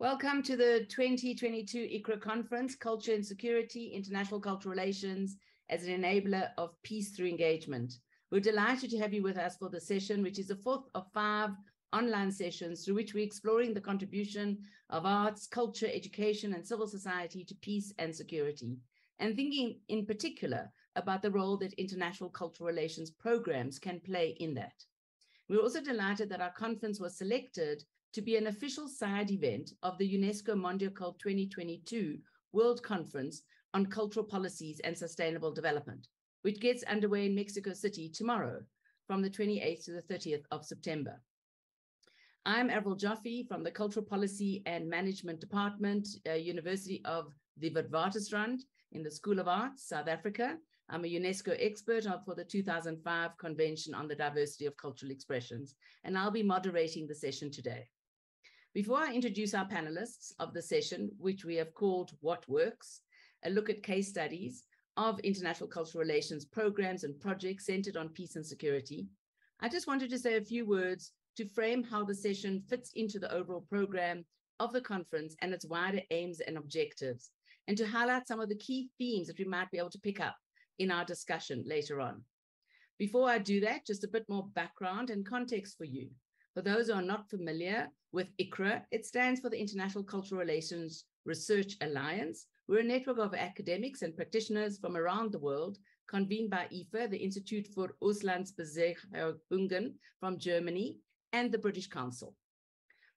Welcome to the 2022 ICRRA Conference, Culture and Security, International Cultural Relations as an Enabler of Peace Through Engagement. We're delighted to have you with us for the session, which is the fourth of five online sessions through which we're exploring the contribution of arts, culture, education, and civil society to peace and security, and thinking in particular about the role that international cultural relations programs can play in that. We're also delighted that our conference was selected to be an official side event of the UNESCO Mondiacult 2022 World Conference on Cultural Policies and Sustainable Development, which gets underway in Mexico City tomorrow from the 28th to the 30th of September. I'm Avril Joffe from the Cultural Policy and Management Department, University of the Witwatersrand in the School of Arts, South Africa. I'm a UNESCO expert for the 2005 Convention on the Diversity of Cultural Expressions, and I'll be moderating the session today. Before I introduce our panelists of the session, which we have called What Works, a look at case studies of international cultural relations programs and projects centered on peace and security, I just wanted to say a few words to frame how the session fits into the overall program of the conference and its wider aims and objectives, and to highlight some of the key themes that we might be able to pick up in our discussion later on. Before I do that, just a bit more background and context for you. For those who are not familiar with ICRRA, it stands for the International Cultural Relations Research Alliance. We're a network of academics and practitioners from around the world, convened by IFA, the Institute for Auslandsbezichtigungen from Germany, and the British Council.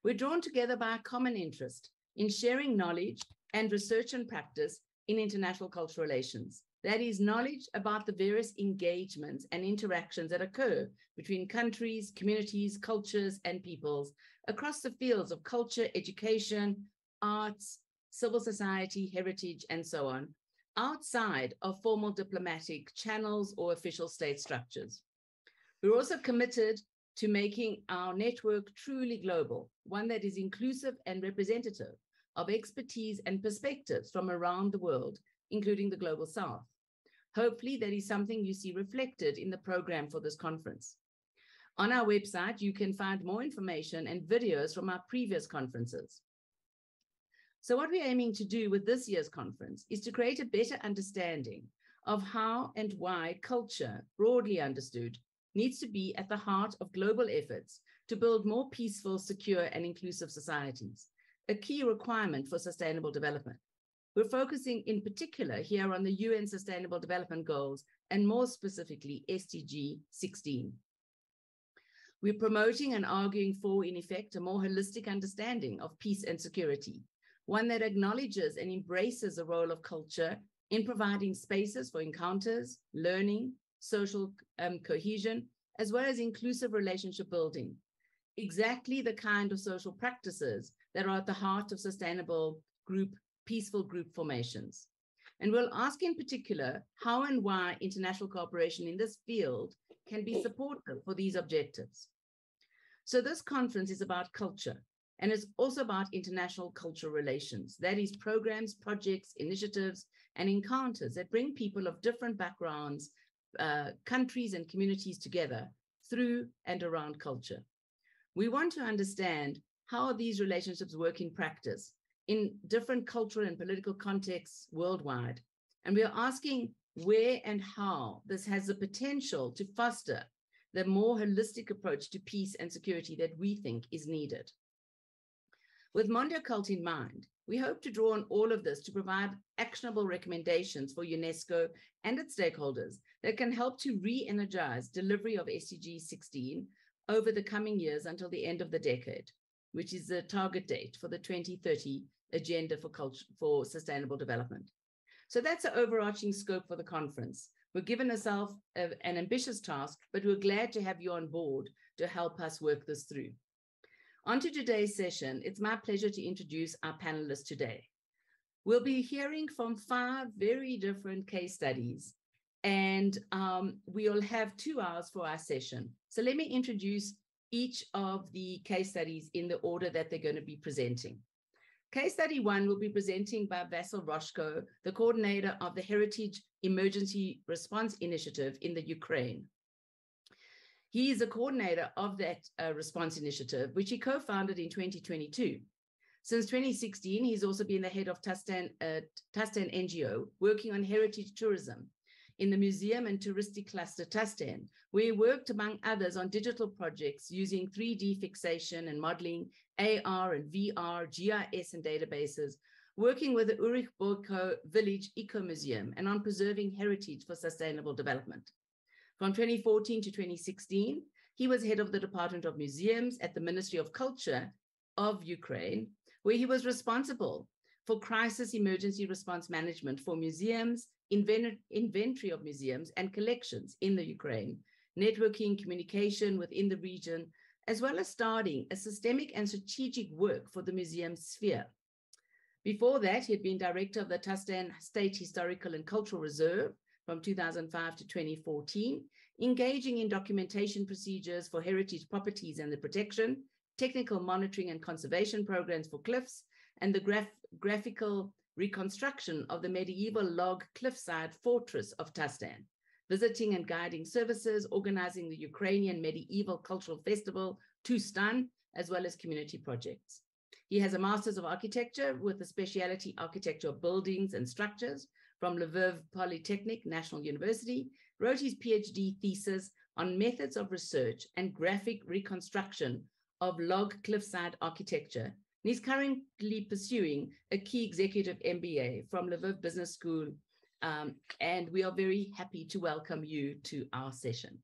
We're drawn together by a common interest in sharing knowledge and research and practice in international cultural relations. That is knowledge about the various engagements and interactions that occur between countries, communities, cultures, and peoples across the fields of culture, education, arts, civil society, heritage, and so on, outside of formal diplomatic channels or official state structures. We're also committed to making our network truly global, one that is inclusive and representative of expertise and perspectives from around the world, including the Global South. Hopefully that is something you see reflected in the program for this conference. On our website, you can find more information and videos from our previous conferences. So what we're aiming to do with this year's conference is to create a better understanding of how and why culture, broadly understood, needs to be at the heart of global efforts to build more peaceful, secure, and inclusive societies, a key requirement for sustainable development. We're focusing in particular here on the UN Sustainable Development Goals, and more specifically, SDG 16. We're promoting and arguing for, in effect, a more holistic understanding of peace and security, one that acknowledges and embraces the role of culture in providing spaces for encounters, learning, social cohesion, as well as inclusive relationship building, exactly the kind of social practices that are at the heart of sustainable group peaceful group formations. And we'll ask in particular how and why international cooperation in this field can be supportive for these objectives. So this conference is about culture, and it's also about international cultural relations. That is programs, projects, initiatives, and encounters that bring people of different backgrounds, countries, and communities together through and around culture. We want to understand how these relationships work in practice in different cultural and political contexts worldwide. And we are asking where and how this has the potential to foster the more holistic approach to peace and security that we think is needed. With Mondiacult in mind, we hope to draw on all of this to provide actionable recommendations for UNESCO and its stakeholders that can help to re-energize delivery of SDG 16 over the coming years until the end of the decade, which is the target date for the 2030 Agenda for Culture for Sustainable Development. So that's the overarching scope for the conference. We've given ourselves an ambitious task, but we're glad to have you on board to help us work this through. On to today's session, it's my pleasure to introduce our panelists today. We'll be hearing from five very different case studies, and we'll have 2 hours for our session. So let me introduce each of the case studies in the order that they're going to be presenting. Case study one will be presenting by Vasyl Rozhko, the coordinator of the Heritage Emergency Response Initiative in the Ukraine. He is a coordinator of that response initiative, which he co-founded in 2022. Since 2016, he's also been the head of Tustan NGO, working on heritage tourism in the museum and touristic cluster Tustan, where he worked among others on digital projects using 3D fixation and modeling, AR and VR, GIS and databases, working with the Urich Borko Village Eco Museum and on preserving heritage for sustainable development. From 2014 to 2016, he was head of the Department of Museums at the Ministry of Culture of Ukraine, where he was responsible for crisis emergency response management for museums, inventory of museums and collections in the Ukraine, networking, communication within the region, as well as starting a systemic and strategic work for the museum sphere. Before that, he had been director of the Tustan State Historical and Cultural Reserve from 2005 to 2014, engaging in documentation procedures for heritage properties and the protection, technical monitoring and conservation programs for cliffs, and the graphical reconstruction of the medieval log cliffside fortress of Tustan, visiting and guiding services, organizing the Ukrainian medieval cultural festival, Tustan, as well as community projects. He has a Master's of Architecture with a speciality architecture of buildings and structures from Lviv Polytechnic National University, wrote his PhD thesis on methods of research and graphic reconstruction of log cliffside architecture, and he's currently pursuing a key executive MBA from Lviv Business School, and we are very happy to welcome you to our session.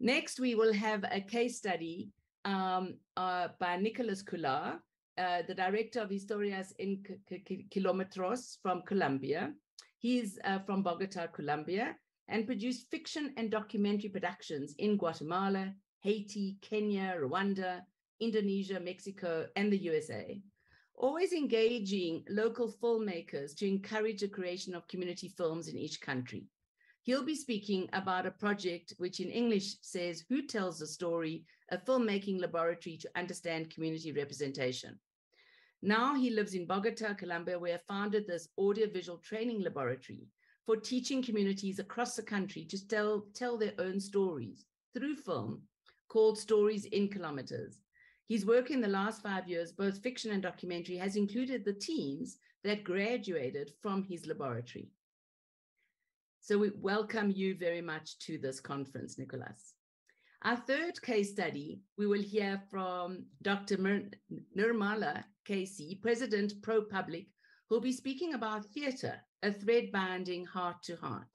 Next, we will have a case study by Nicolás Cuéllar, the director of Historias en Kilómetros from Colombia. He's from Bogota, Colombia, and produced fiction and documentary productions in Guatemala, Haiti, Kenya, Rwanda, Indonesia, Mexico, and the USA, always engaging local filmmakers to encourage the creation of community films in each country. He'll be speaking about a project which in English says, Who Tells the Story? A Filmmaking Laboratory to Understand Community Representation. Now he lives in Bogota, Colombia, where he founded this audiovisual training laboratory for teaching communities across the country to tell their own stories through film, called Stories in Kilometers. His work in the last 5 years, both fiction and documentary, has included the teams that graduated from his laboratory. So we welcome you very much to this conference, Nicolás. Our third case study, we will hear from Dr. Nirmala KC, President Pro Public, who'll be speaking about theater, a thread binding heart to heart.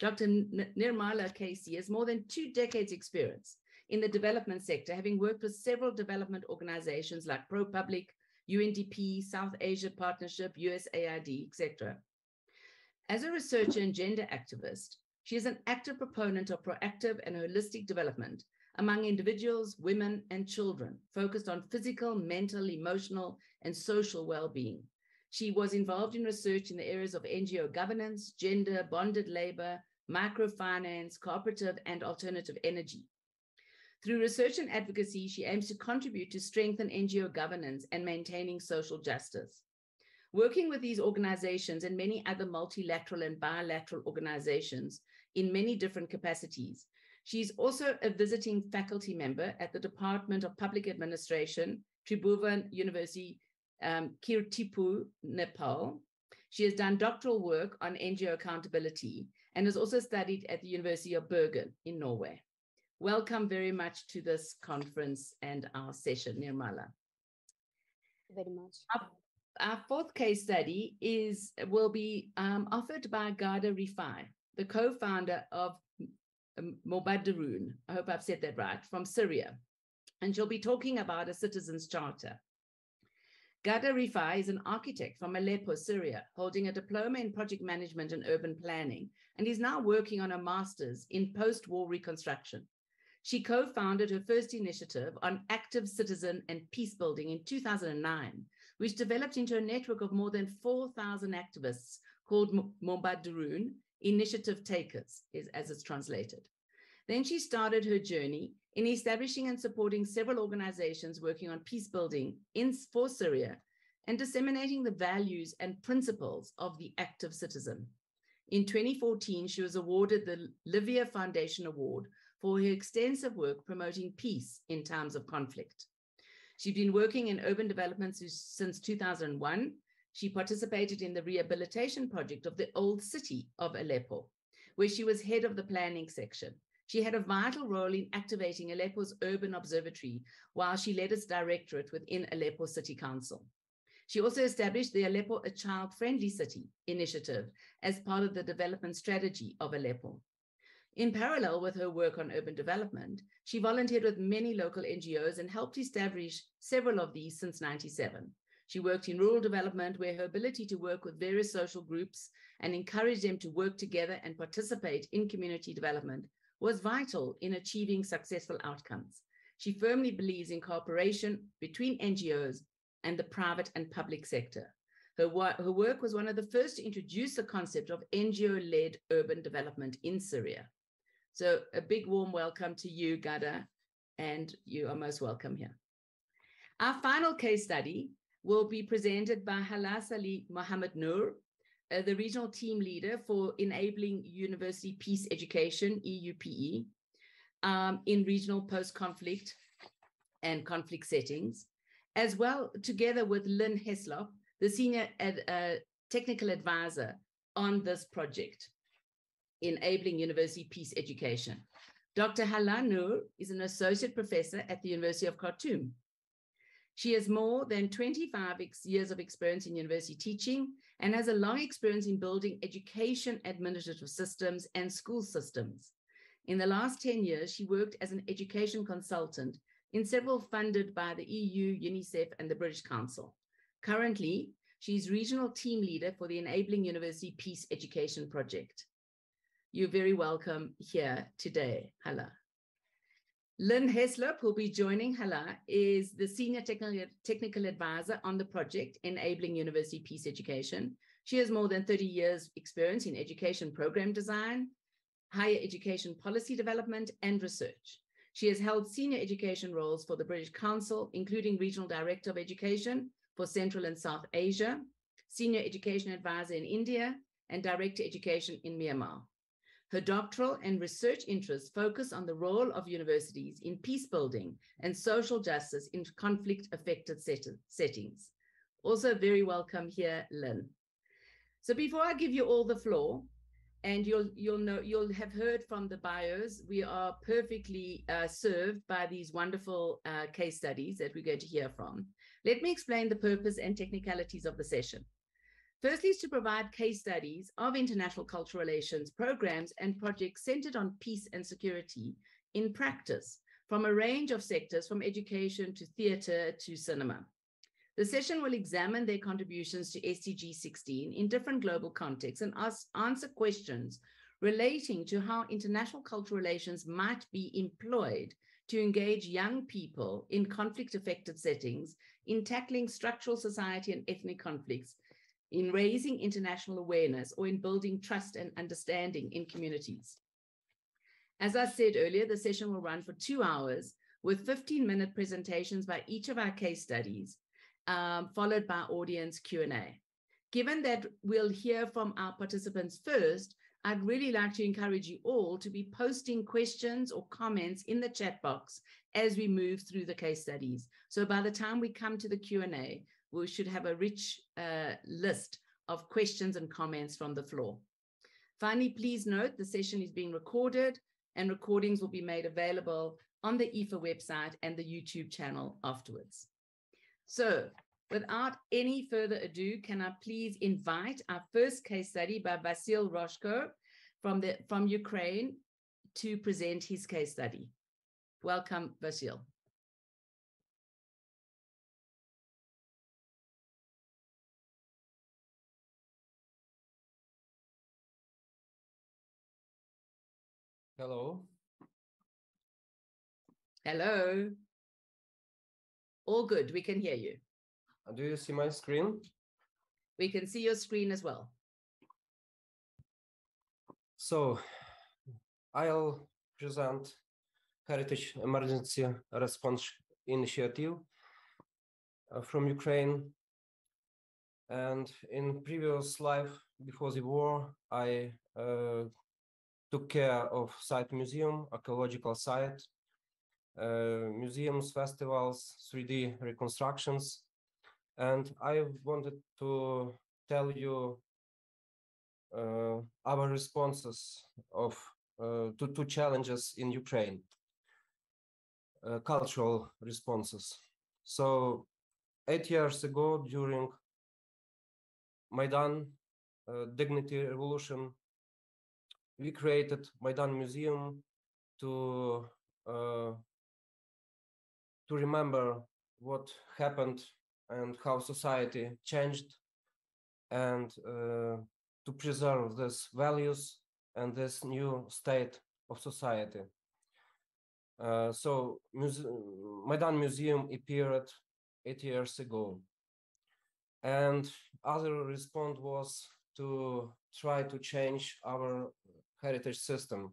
Dr. Nirmala KC has more than 2 decades experience in the development sector, having worked with several development organizations like Pro Public, UNDP, South Asia Partnership, USAID, etc. As a researcher and gender activist, she is an active proponent of proactive and holistic development among individuals, women, and children, focused on physical, mental, emotional, and social well-being. She was involved in research in the areas of NGO governance, gender, bonded labor, microfinance, cooperative, and alternative energy. Through research and advocacy, she aims to contribute to strengthen NGO governance and maintaining social justice. Working with these organizations and many other multilateral and bilateral organizations in many different capacities, she's also a visiting faculty member at the Department of Public Administration, Tribhuvan University, Kirtipur, Nepal. She has done doctoral work on NGO accountability and has also studied at the University of Bergen in Norway. Welcome very much to this conference and our session, Nirmala. Thank you very much. Our fourth case study will be offered by Ghada Rifai, the co-founder of Mobaderoon, I hope I've said that right, from Syria. And she'll be talking about a citizens' charter. Ghada Rifai is an architect from Aleppo, Syria, holding a diploma in project management and urban planning, and is now working on a master's in post-war reconstruction. She co-founded her first initiative on active citizen and peace building in 2009, which developed into a network of more than 4,000 activists called Mobaderoon, Initiative Takers, as it's translated. Then she started her journey in establishing and supporting several organizations working on peace building for Syria and disseminating the values and principles of the active citizen. In 2014, she was awarded the Livia Foundation Award for her extensive work promoting peace in times of conflict. She's been working in urban development since 2001. She participated in the rehabilitation project of the old city of Aleppo, where she was head of the planning section. She had a vital role in activating Aleppo's urban observatory while she led its directorate within Aleppo City Council. She also established the Aleppo A Child-Friendly City initiative as part of the development strategy of Aleppo. In parallel with her work on urban development, she volunteered with many local NGOs and helped establish several of these since 1997. She worked in rural development, where her ability to work with various social groups and encourage them to work together and participate in community development was vital in achieving successful outcomes. She firmly believes in cooperation between NGOs and the private and public sector. Her work was one of the first to introduce the concept of NGO-led urban development in Syria. So a big warm welcome to you, Ghada, and you are most welcome here. Our final case study will be presented by Hala Salih Mohammed Nur, the regional team leader for Enabling University Peace Education, EUPE, in regional post-conflict and conflict settings, as well together with Lynn Heslop, the senior technical advisor on this project, Enabling University Peace Education. Dr. Hala Nur is an associate professor at the University of Khartoum. She has more than 25 years of experience in university teaching and has a long experience in building education administrative systems and school systems. In the last 10 years, she worked as an education consultant in several funded by the EU, UNICEF, and the British Council. Currently, she's regional team leader for the Enabling University Peace Education Project. You're very welcome here today, Hala. Lynn Heslop, who will be joining Hala, is the senior technical advisor on the project Enabling University Peace Education. She has more than 30 years experience in education program design, higher education policy development, and research. She has held senior education roles for the British Council, including Regional Director of Education for Central and South Asia, Senior Education Advisor in India, and Director Education in Myanmar. Her doctoral and research interests focus on the role of universities in peace building and social justice in conflict-affected settings. Also very welcome here, Lynn. So before I give you all the floor, and you'll have heard from the bios, we are perfectly served by these wonderful case studies that we're going to hear from. Let me explain the purpose and technicalities of the session. Firstly is to provide case studies of international cultural relations programs and projects centered on peace and security in practice from a range of sectors, from education to theater to cinema. The session will examine their contributions to SDG 16 in different global contexts and answer questions relating to how international cultural relations might be employed to engage young people in conflict-affected settings in tackling structural society and ethnic conflicts, in raising international awareness, or in building trust and understanding in communities. As I said earlier, the session will run for 2 hours with 15-minute presentations by each of our case studies, followed by audience Q&A. Given that we'll hear from our participants first, I'd really like to encourage you all to be posting questions or comments in the chat box as we move through the case studies. So by the time we come to the Q&A, we should have a rich list of questions and comments from the floor. Finally, please note the session is being recorded and recordings will be made available on the IFA website and the YouTube channel afterwards. So without any further ado, can I please invite our first case study by Vasyl Rozhko from Ukraine to present his case study. Welcome, Vasyl. Hello. Hello. All good. We can hear you. Do you see my screen? We can see your screen as well. So I'll present Heritage Emergency Response Initiative from Ukraine. And in previous life before the war, I took care of site museum, archaeological site, museums, festivals, 3D reconstructions. And I wanted to tell you our responses of to challenges in Ukraine, cultural responses. So 8 years ago, during Maidan Dignity Revolution, we created Maidan Museum to remember what happened and how society changed, and to preserve these values and this new state of society. So Maidan Museum appeared 8 years ago. And other response was to try to change our heritage system.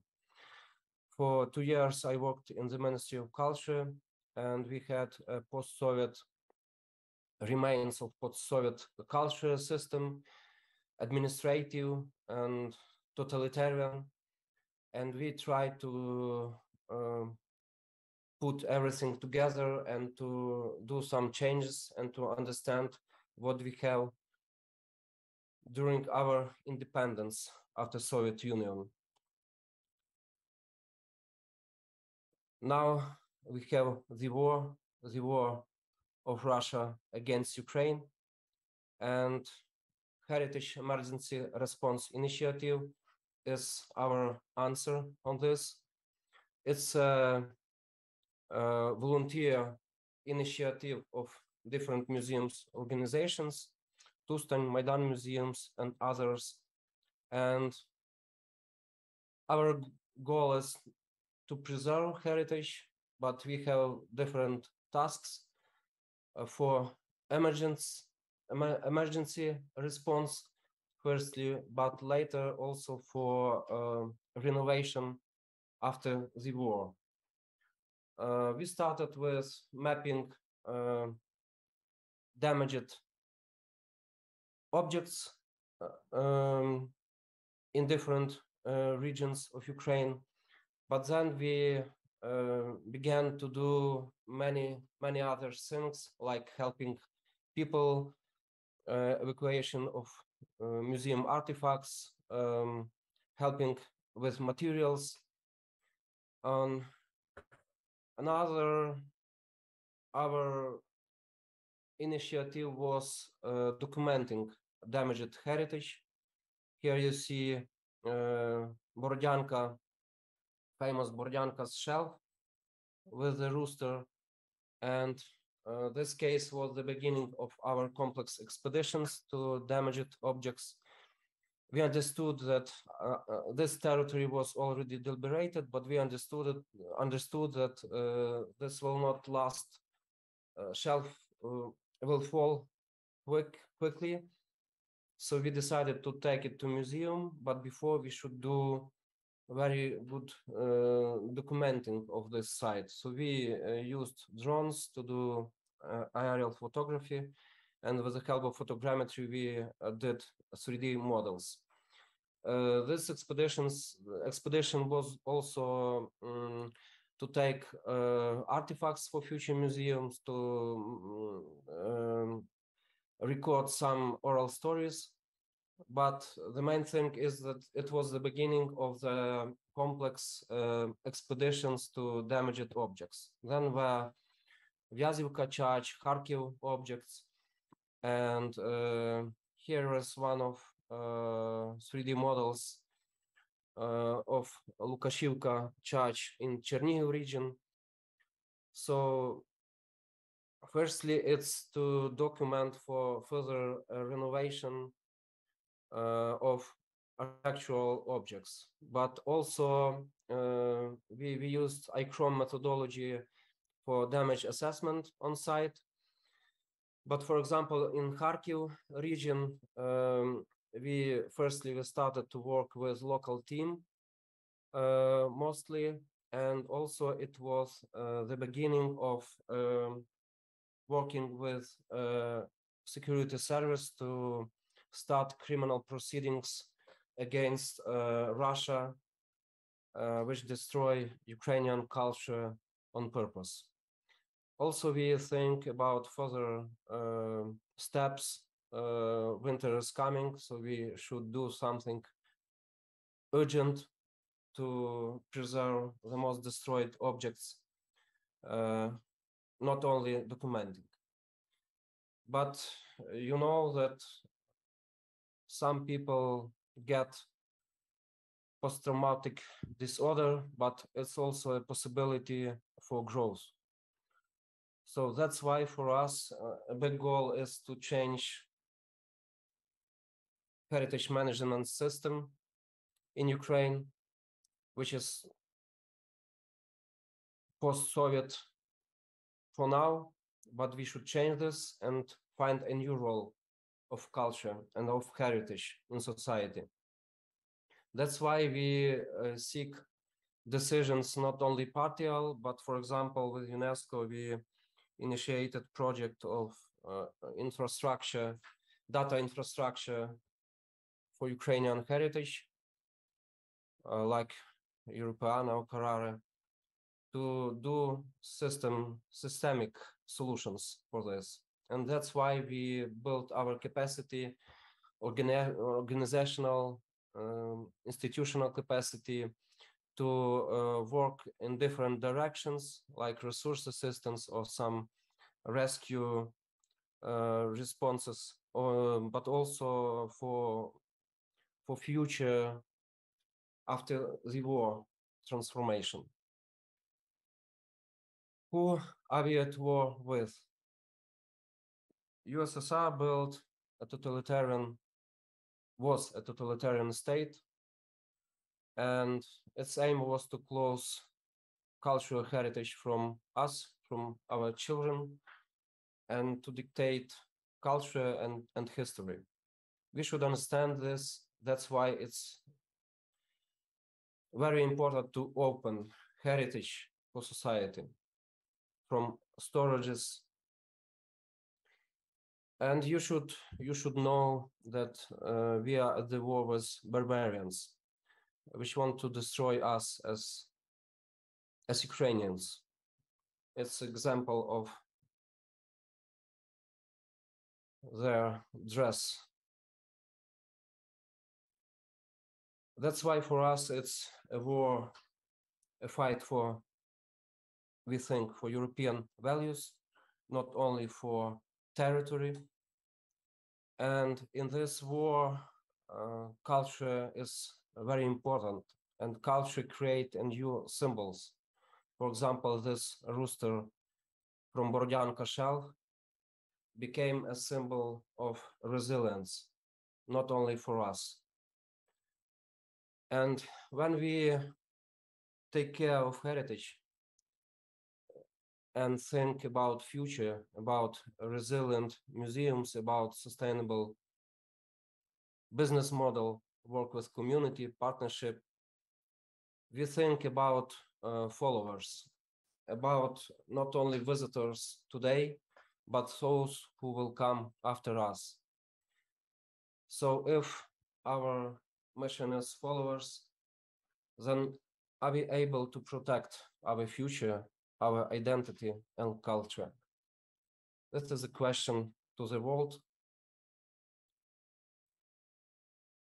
For 2 years, I worked in the Ministry of Culture, and we had a post-Soviet, remains of post-Soviet culture system, administrative and totalitarian, and we tried to put everything together and to do some changes and to understand what we have during our independence after Soviet Union. Now we have the war of Russia against Ukraine, and Heritage Emergency Response Initiative is our answer on this. It's a volunteer initiative of different museums organizations, Tustan, Maidan Museums, and others. And our goal is to preserve heritage, but we have different tasks for emergency response, firstly, but later also for renovation after the war. We started with mapping damaged objects in different regions of Ukraine, but then we began to do many other things, like helping people, evacuation of museum artifacts, helping with materials. Our initiative was documenting damaged heritage. Here you see Borodyanka, famous Borodyanka's shelf with the rooster, and this case was the beginning of our complex expeditions to damaged objects. We understood that this territory was already deliberated, but we understood that this will not last. Shelf will fall quickly, so we decided to take it to museum. But before, we should do very good documenting of this site. So we used drones to do aerial photography, and with the help of photogrammetry, we did 3D models. This expedition was also to take artifacts for future museums, to record some oral stories. But the main thing is that it was the beginning of the complex expeditions to damaged objects. Then were Vyazivka Church, Kharkiv objects, and here is one of 3D models of Lukashivka Church in Chernihiv region. So firstly, it's to document for further renovation of architectural objects, but also we used ICROM methodology for damage assessment on site. But for example, in Kharkiv region, we started to work with local team mostly, and also it was the beginning of working with security service to start criminal proceedings against Russia, which destroy Ukrainian culture on purpose. Also, we think about further steps. Winter is coming, so we should do something urgent to preserve the most destroyed objects, not only documenting. But you know that some people get post-traumatic disorder, but it's also a possibility for growth. So that's why for us, a big goal is to change heritage management system in Ukraine, which is post-Soviet for now, but we should change this and find a new role of culture and of heritage in society. That's why we seek decisions not only partial, but for example, with UNESCO, we initiated project of infrastructure, data infrastructure for Ukrainian heritage, like Europeana or Carrara, to do systemic solutions for this. And that's why we built our capacity, organizational, institutional capacity to work in different directions, like resource assistance or some rescue responses, but also for future after the war transformation. Who are we at war with? USSR built a totalitarian, was a totalitarian state, and its aim was to close cultural heritage from us, from our children, and to dictate culture and history. We should understand this. That's why it's very important to open heritage for society from storages. And you should know that we are at the war with barbarians, which want to destroy us as Ukrainians. It's an example of their dress. That's why for us it's a war, a fight for, we think, for European values, not only for territory. And in this war, culture is very important, and culture creates new symbols. For example, this rooster from Borodyanka shell became a symbol of resilience, not only for us. And when we take care of heritage and think about future, about resilient museums, about sustainable business model, work with community, partnership, we think about followers, about not only visitors today, but those who will come after us. So if our mission is followers, then are we able to protect our future, our identity and culture? This is a question to the world.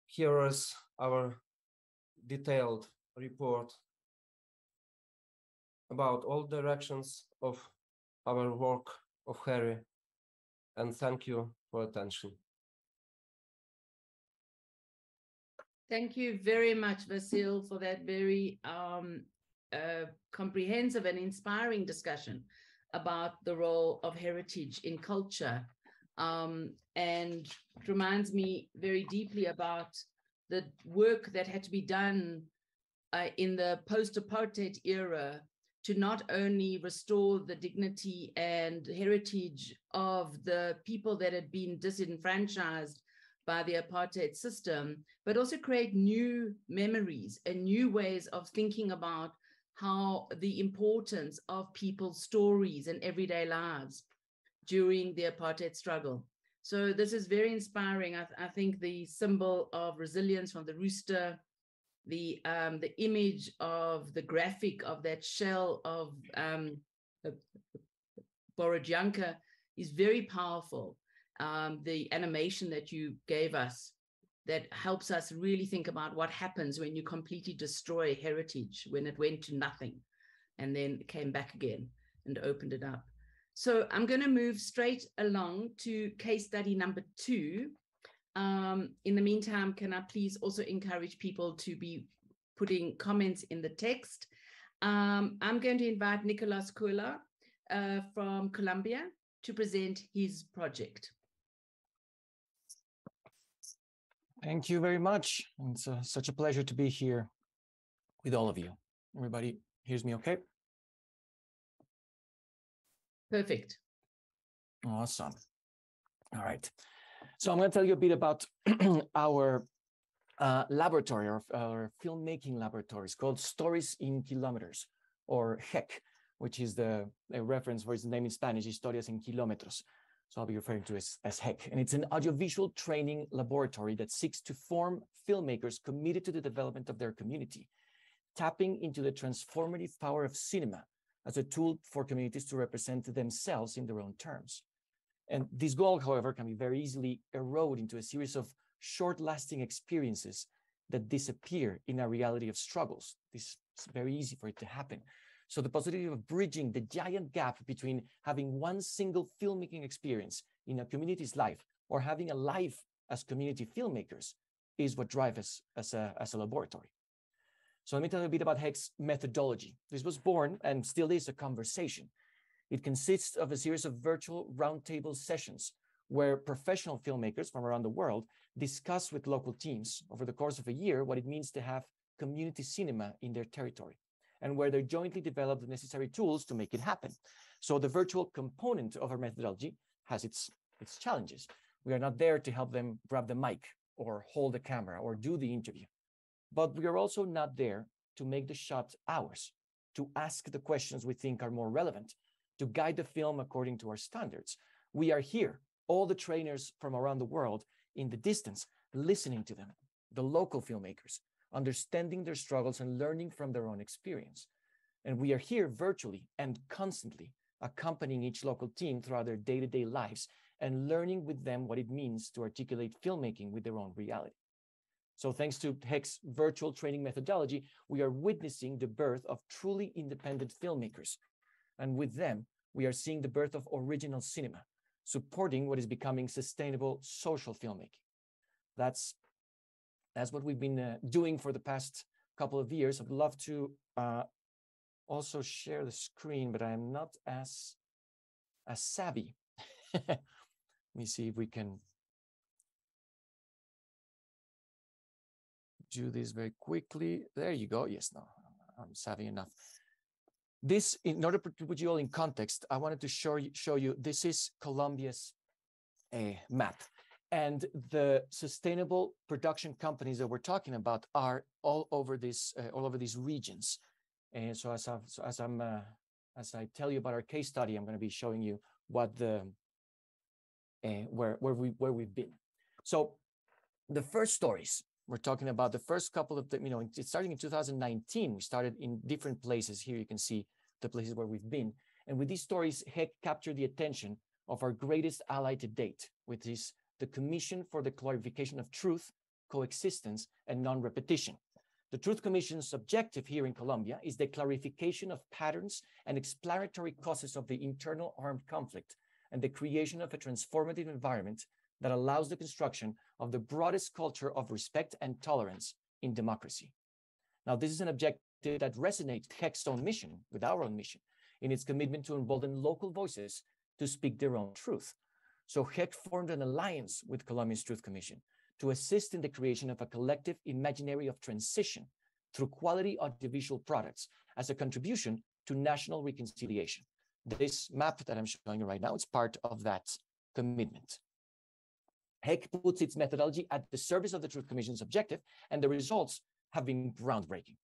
Here is our detailed report about all directions of our work of Harry, and thank you for attention. Thank you very much, Vasyl, for that very comprehensive and inspiring discussion about the role of heritage in culture, and it reminds me very deeply about the work that had to be done in the post-apartheid era to not only restore the dignity and heritage of the people that had been disenfranchised by the apartheid system, but also create new memories and new ways of thinking about how the importance of people's stories and everyday lives during the apartheid struggle. So this is very inspiring. I think the symbol of resilience from the rooster, the image of the graphic of that shell of Borodyanka is very powerful. The animation that you gave us that helps us really think about what happens when you completely destroy heritage, when it went to nothing and then came back again and opened it up. So I'm going to move straight along to case study number 2. In the meantime, can I please also encourage people to be putting comments in the text? I'm going to invite Nicolás Cuéllar from Colombia to present his project. Thank you very much. It's such a pleasure to be here with all of you. Everybody hears me okay? Perfect. Awesome. All right. So I'm going to tell you a bit about our laboratory, our filmmaking laboratory. It's called Stories in Kilómetros, or HEC, which is the reference for its name in Spanish, Historias en Kilómetros. So I'll be referring to it as HEC. And it's an audiovisual training laboratory that seeks to form filmmakers committed to the development of their community, tapping into the transformative power of cinema as a tool for communities to represent themselves in their own terms. And this goal, however, can be very easily eroded into a series of short-lasting experiences that disappear in a reality of struggles. This is very easy for it to happen. So the possibility of bridging the giant gap between having one single filmmaking experience in a community's life or having a life as community filmmakers is what drives us as a laboratory. So let me tell you a bit about HEC's methodology. This was born and still is a conversation. It consists of a series of virtual roundtable sessions where professional filmmakers from around the world discuss with local teams over the course of a year what it means to have community cinema in their territory, and where they jointly develop the necessary tools to make it happen. So the virtual component of our methodology has its challenges. We are not there to help them grab the mic or hold the camera or do the interview, but we are also not there to make the shot ours, to ask the questions we think are more relevant, to guide the film according to our standards. We are here, all the trainers from around the world, in the distance, listening to them, the local filmmakers, understanding their struggles and learning from their own experience. And we are here virtually and constantly accompanying each local team throughout their day-to-day lives and learning with them what it means to articulate filmmaking with their own reality. So thanks to HEC's virtual training methodology, we are witnessing the birth of truly independent filmmakers. And with them, we are seeing the birth of original cinema, supporting what is becoming sustainable social filmmaking. That's what we've been doing for the past couple of years. I'd love to also share the screen, but I'm not as savvy. Let me see if we can do this very quickly. There you go. Yes, no, I'm savvy enough. This, in order to put you all in context, I wanted to show you this is Colombia's map. And the sustainable production companies that we're talking about are all over these regions. And so as I tell you about our case study, I'm going to be showing you what the where we've been. So the first stories we're talking about, the first couple of the, you know, it's starting in 2019. We started in different places. Here you can see the places where we've been. And with these stories, HEC captured the attention of our greatest ally to date, which is the Commission for the Clarification of Truth, Coexistence, and Non-Repetition. The Truth Commission's objective here in Colombia is the clarification of patterns and explanatory causes of the internal armed conflict and the creation of a transformative environment that allows the construction of the broadest culture of respect and tolerance in democracy. Now, this is an objective that resonates HEC's own mission with our own mission in its commitment to embolden local voices to speak their own truth. So HEC formed an alliance with Colombia's Truth Commission to assist in the creation of a collective imaginary of transition through quality audiovisual products as a contribution to national reconciliation. This map that I'm showing you right now is part of that commitment. HEC puts its methodology at the service of the Truth Commission's objective, and the results have been groundbreaking.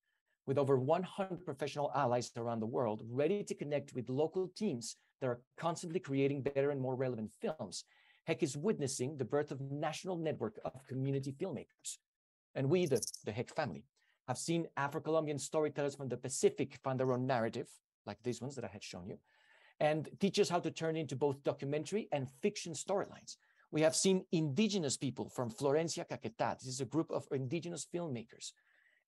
With over 100 professional allies around the world ready to connect with local teams that are constantly creating better and more relevant films, HEC is witnessing the birth of a national network of community filmmakers. And we, the HEC family, I've seen Afro-Colombian storytellers from the Pacific find their own narrative, like these ones that I had shown you, and teach us how to turn into both documentary and fiction storylines. We have seen indigenous people from Florencia Caquetá. This is a group of indigenous filmmakers.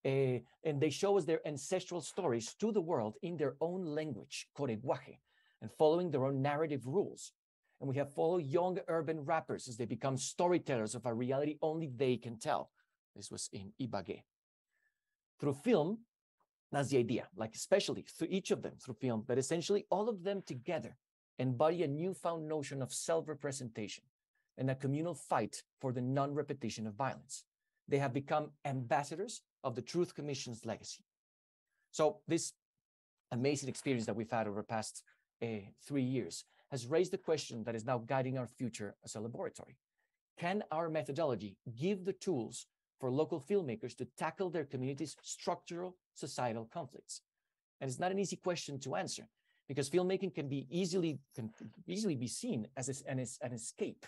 And they show us their ancestral stories to the world in their own language, Koreguaje, and following their own narrative rules. And we have followed young urban rappers as they become storytellers of a reality only they can tell. This was in Ibagué. Through film, that's the idea, like especially through each of them, through film, but essentially all of them together embody a newfound notion of self-representation and a communal fight for the non-repetition of violence. They have become ambassadors of the Truth Commission's legacy. So this amazing experience that we've had over the past 3 years has raised the question that is now guiding our future as a laboratory. Can our methodology give the tools for local filmmakers to tackle their community's structural societal conflicts? And it's not an easy question to answer, because filmmaking can easily be seen as an escape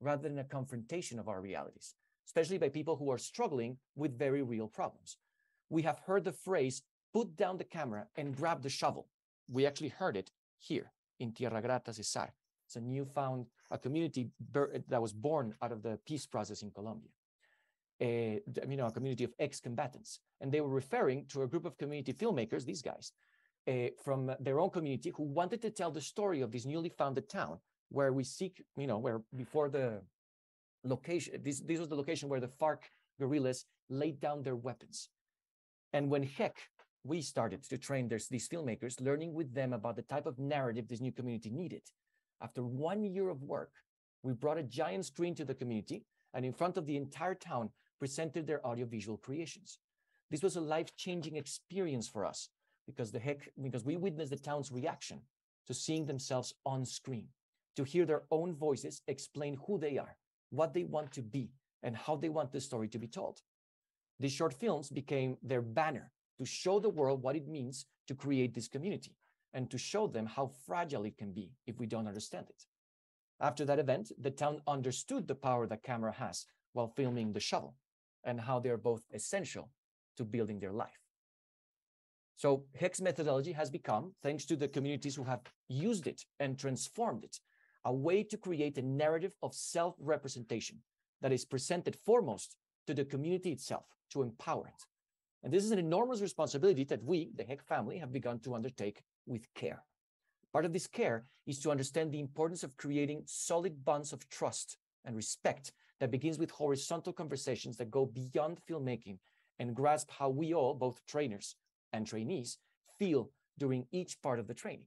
rather than a confrontation of our realities, especially by people who are struggling with very real problems. We have heard the phrase, put down the camera and grab the shovel. We actually heard it here in Tierra Grata Cesar. It's a newfound community that was born out of the peace process in Colombia. A community of ex-combatants. And they were referring to a group of community filmmakers, these guys, from their own community who wanted to tell the story of this newly founded town where we seek, where before the location, this was the location where the FARC guerrillas laid down their weapons. And when we started to train these filmmakers, learning with them about the type of narrative this new community needed. After 1 year of work, we brought a giant screen to the community and in front of the entire town presented their audiovisual creations. This was a life-changing experience for us because we witnessed the town's reaction to seeing themselves on screen, to hear their own voices explain who they are, what they want to be, and how they want the story to be told. These short films became their banner to show the world what it means to create this community and to show them how fragile it can be if we don't understand it. After that event, the town understood the power the camera has while filming the shovel and how they are both essential to building their life. So HEC's methodology has become, thanks to the communities who have used it and transformed it, a way to create a narrative of self-representation that is presented foremost to the community itself to empower it. And this is an enormous responsibility that we, the HEC family, have begun to undertake with care. Part of this care is to understand the importance of creating solid bonds of trust and respect that begins with horizontal conversations that go beyond filmmaking and grasp how we all, both trainers and trainees, feel during each part of the training.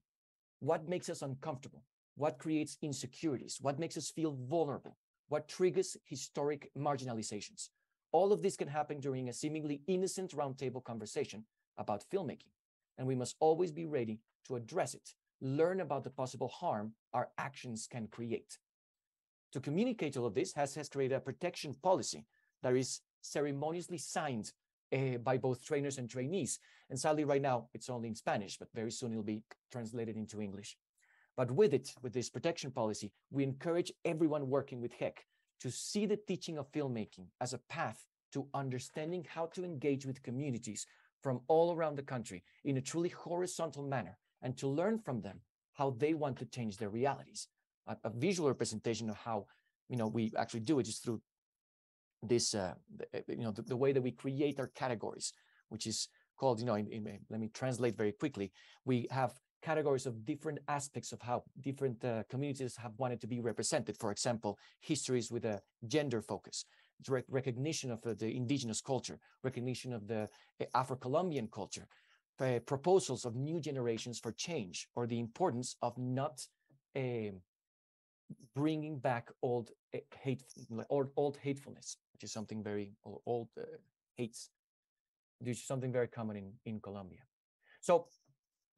What makes us uncomfortable? What creates insecurities? What makes us feel vulnerable? What triggers historic marginalizations? All of this can happen during a seemingly innocent roundtable conversation about filmmaking, and we must always be ready to address it. Learn about the possible harm our actions can create. To communicate all of this has created a protection policy that is ceremoniously signed by both trainers and trainees. And sadly, right now, it's only in Spanish, but very soon it'll be translated into English. But with this protection policy, we encourage everyone working with HEC to see the teaching of filmmaking as a path to understanding how to engage with communities from all around the country in a truly horizontal manner, and to learn from them how they want to change their realities. A visual representation of how we actually do it is through this, the way that we create our categories, which is called, let me translate very quickly. We have categories of different aspects of how different communities have wanted to be represented. For example, histories with a gender focus, direct recognition of the indigenous culture, recognition of the Afro-Colombian culture, proposals of new generations for change, or the importance of not bringing back old hate or old hatefulness, which is something very old hates, which is something very common in Colombia. So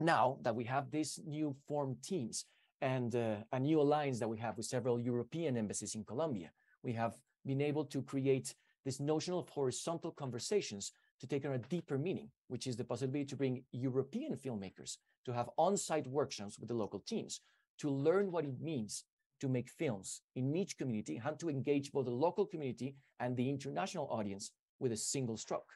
now that we have these new formed teams and a new alliance that we have with several European embassies in Colombia, we have been able to create this notion of horizontal conversations to take on a deeper meaning, which is the possibility to bring European filmmakers to have on-site workshops with the local teams to learn what it means to make films in each community, how to engage both the local community and the international audience with a single stroke.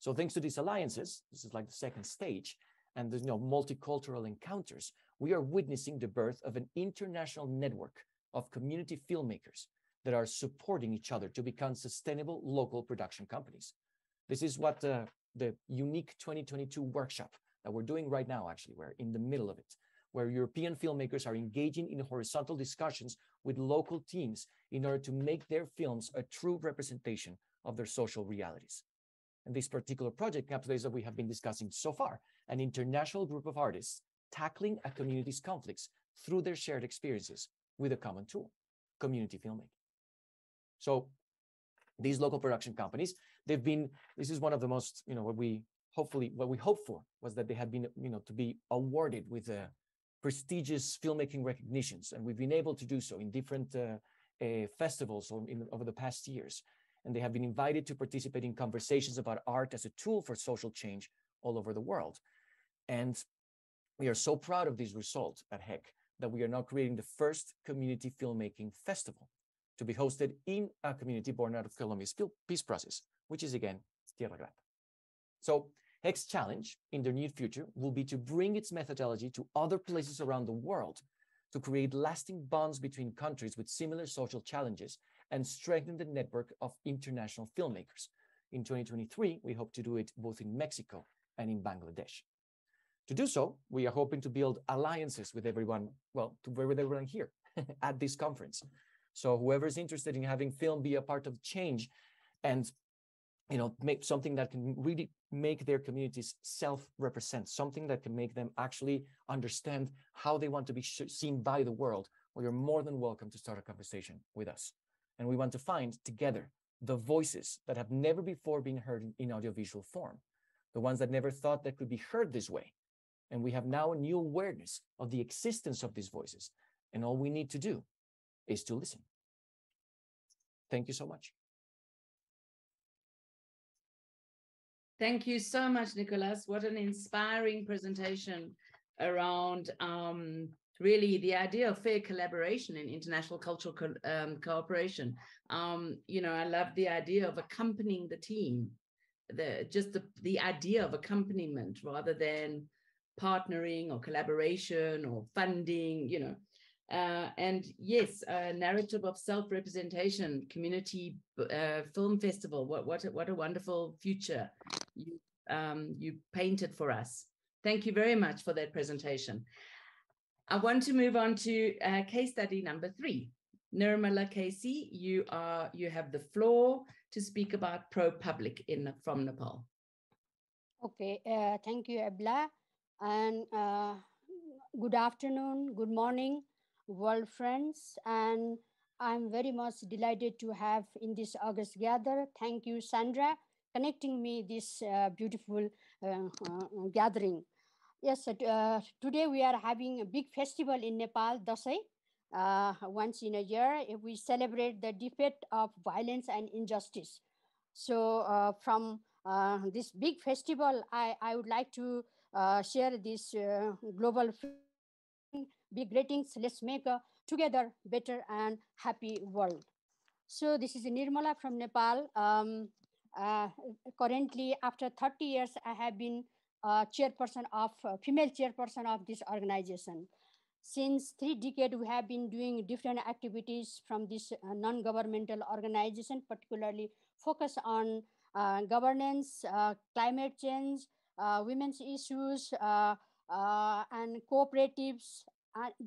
So thanks to these alliances, this is like the second stage, and there's multicultural encounters, we are witnessing the birth of an international network of community filmmakers that are supporting each other to become sustainable local production companies. This is what the unique 2022 workshop that we're doing right now, actually, we're in the middle of it, where European filmmakers are engaging in horizontal discussions with local teams in order to make their films a true representation of their social realities. And this particular project encapsulates that we have been discussing so far, an international group of artists tackling a community's conflicts through their shared experiences with a common tool, community filmmaking. So these local production companies, they've been, this is one of the most, what we hoped for was that they had been, to be awarded with a prestigious filmmaking recognitions. And we've been able to do so in different festivals over the past years. And they have been invited to participate in conversations about art as a tool for social change all over the world. And we are so proud of this result at HEC that we are now creating the first community filmmaking festival to be hosted in a community born out of Colombia's peace process, which is again, Tierra Grata. So HEC's challenge in the near future will be to bring its methodology to other places around the world to create lasting bonds between countries with similar social challenges and strengthen the network of international filmmakers. In 2023, we hope to do it both in Mexico and in Bangladesh. To do so, we are hoping to build alliances with everyone, with everyone here at this conference. So whoever's interested in having film be a part of change and make something that can really make their communities self-represent, something that can make them actually understand how they want to be seen by the world, well, you're more than welcome to start a conversation with us. And we want to find together the voices that have never before been heard in audiovisual form, the ones that never thought that could be heard this way. And we have now a new awareness of the existence of these voices. And all we need to do is to listen. Thank you so much. Thank you so much, Nicolás. What an inspiring presentation around really the idea of fair collaboration in international cultural cooperation. I love the idea of accompanying the team, just the idea of accompaniment rather than partnering or collaboration or funding, and yes, a narrative of self-representation, community film festival. What a wonderful future you painted for us. Thank you very much for that presentation. I want to move on to case study number 3. Nirmala KC, you have the floor to speak about Pro Public from Nepal. Okay, thank you, Ebla, and good afternoon, good morning, world friends, and I'm very much delighted to have in this August gather. Thank you, Sandra, connecting me this beautiful gathering. Yes, today we are having a big festival in Nepal, Dasai. Once in a year, we celebrate the defeat of violence and injustice. So from this big festival, I would like to share this global big greetings. Let's make a together better and happy world. So this is Nirmala from Nepal. Currently, after 30 years, I have been female chairperson of this organization. Since 3 decades, we have been doing different activities from this non-governmental organization, particularly focus on governance, climate change, women's issues, and cooperatives,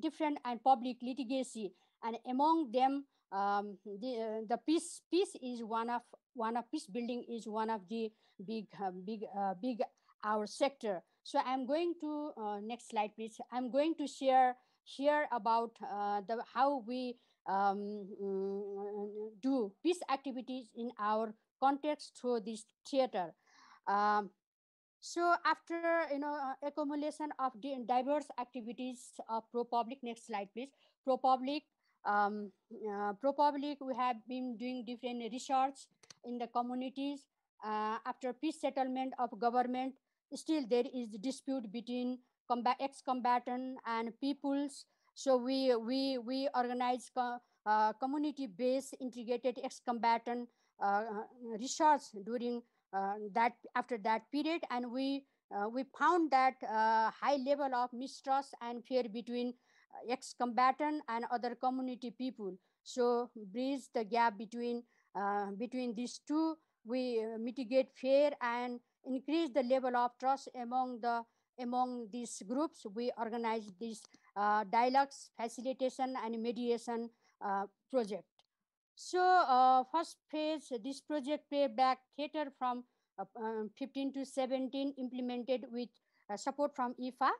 different and public litigation, and among them, the peace is one of peace building is one of the big our sector. So I'm going to next slide, please. I'm going to share here about how we do peace activities in our context through this theater. So after accumulation of the diverse activities of Pro Public, next slide please. Pro Public, we have been doing different research in the communities. After peace settlement of government, still there is the dispute between ex-combatant and peoples. So we organize community-based integrated ex-combatant research during that after that period, and we found that high level of mistrust and fear between ex-combatant and other community people. So bridge the gap between these two, we mitigate fear and increase the level of trust among the these groups. We organize this dialogues, facilitation, and mediation project. So first phase, this project payback theater from 15 to 17 implemented with support from IFA.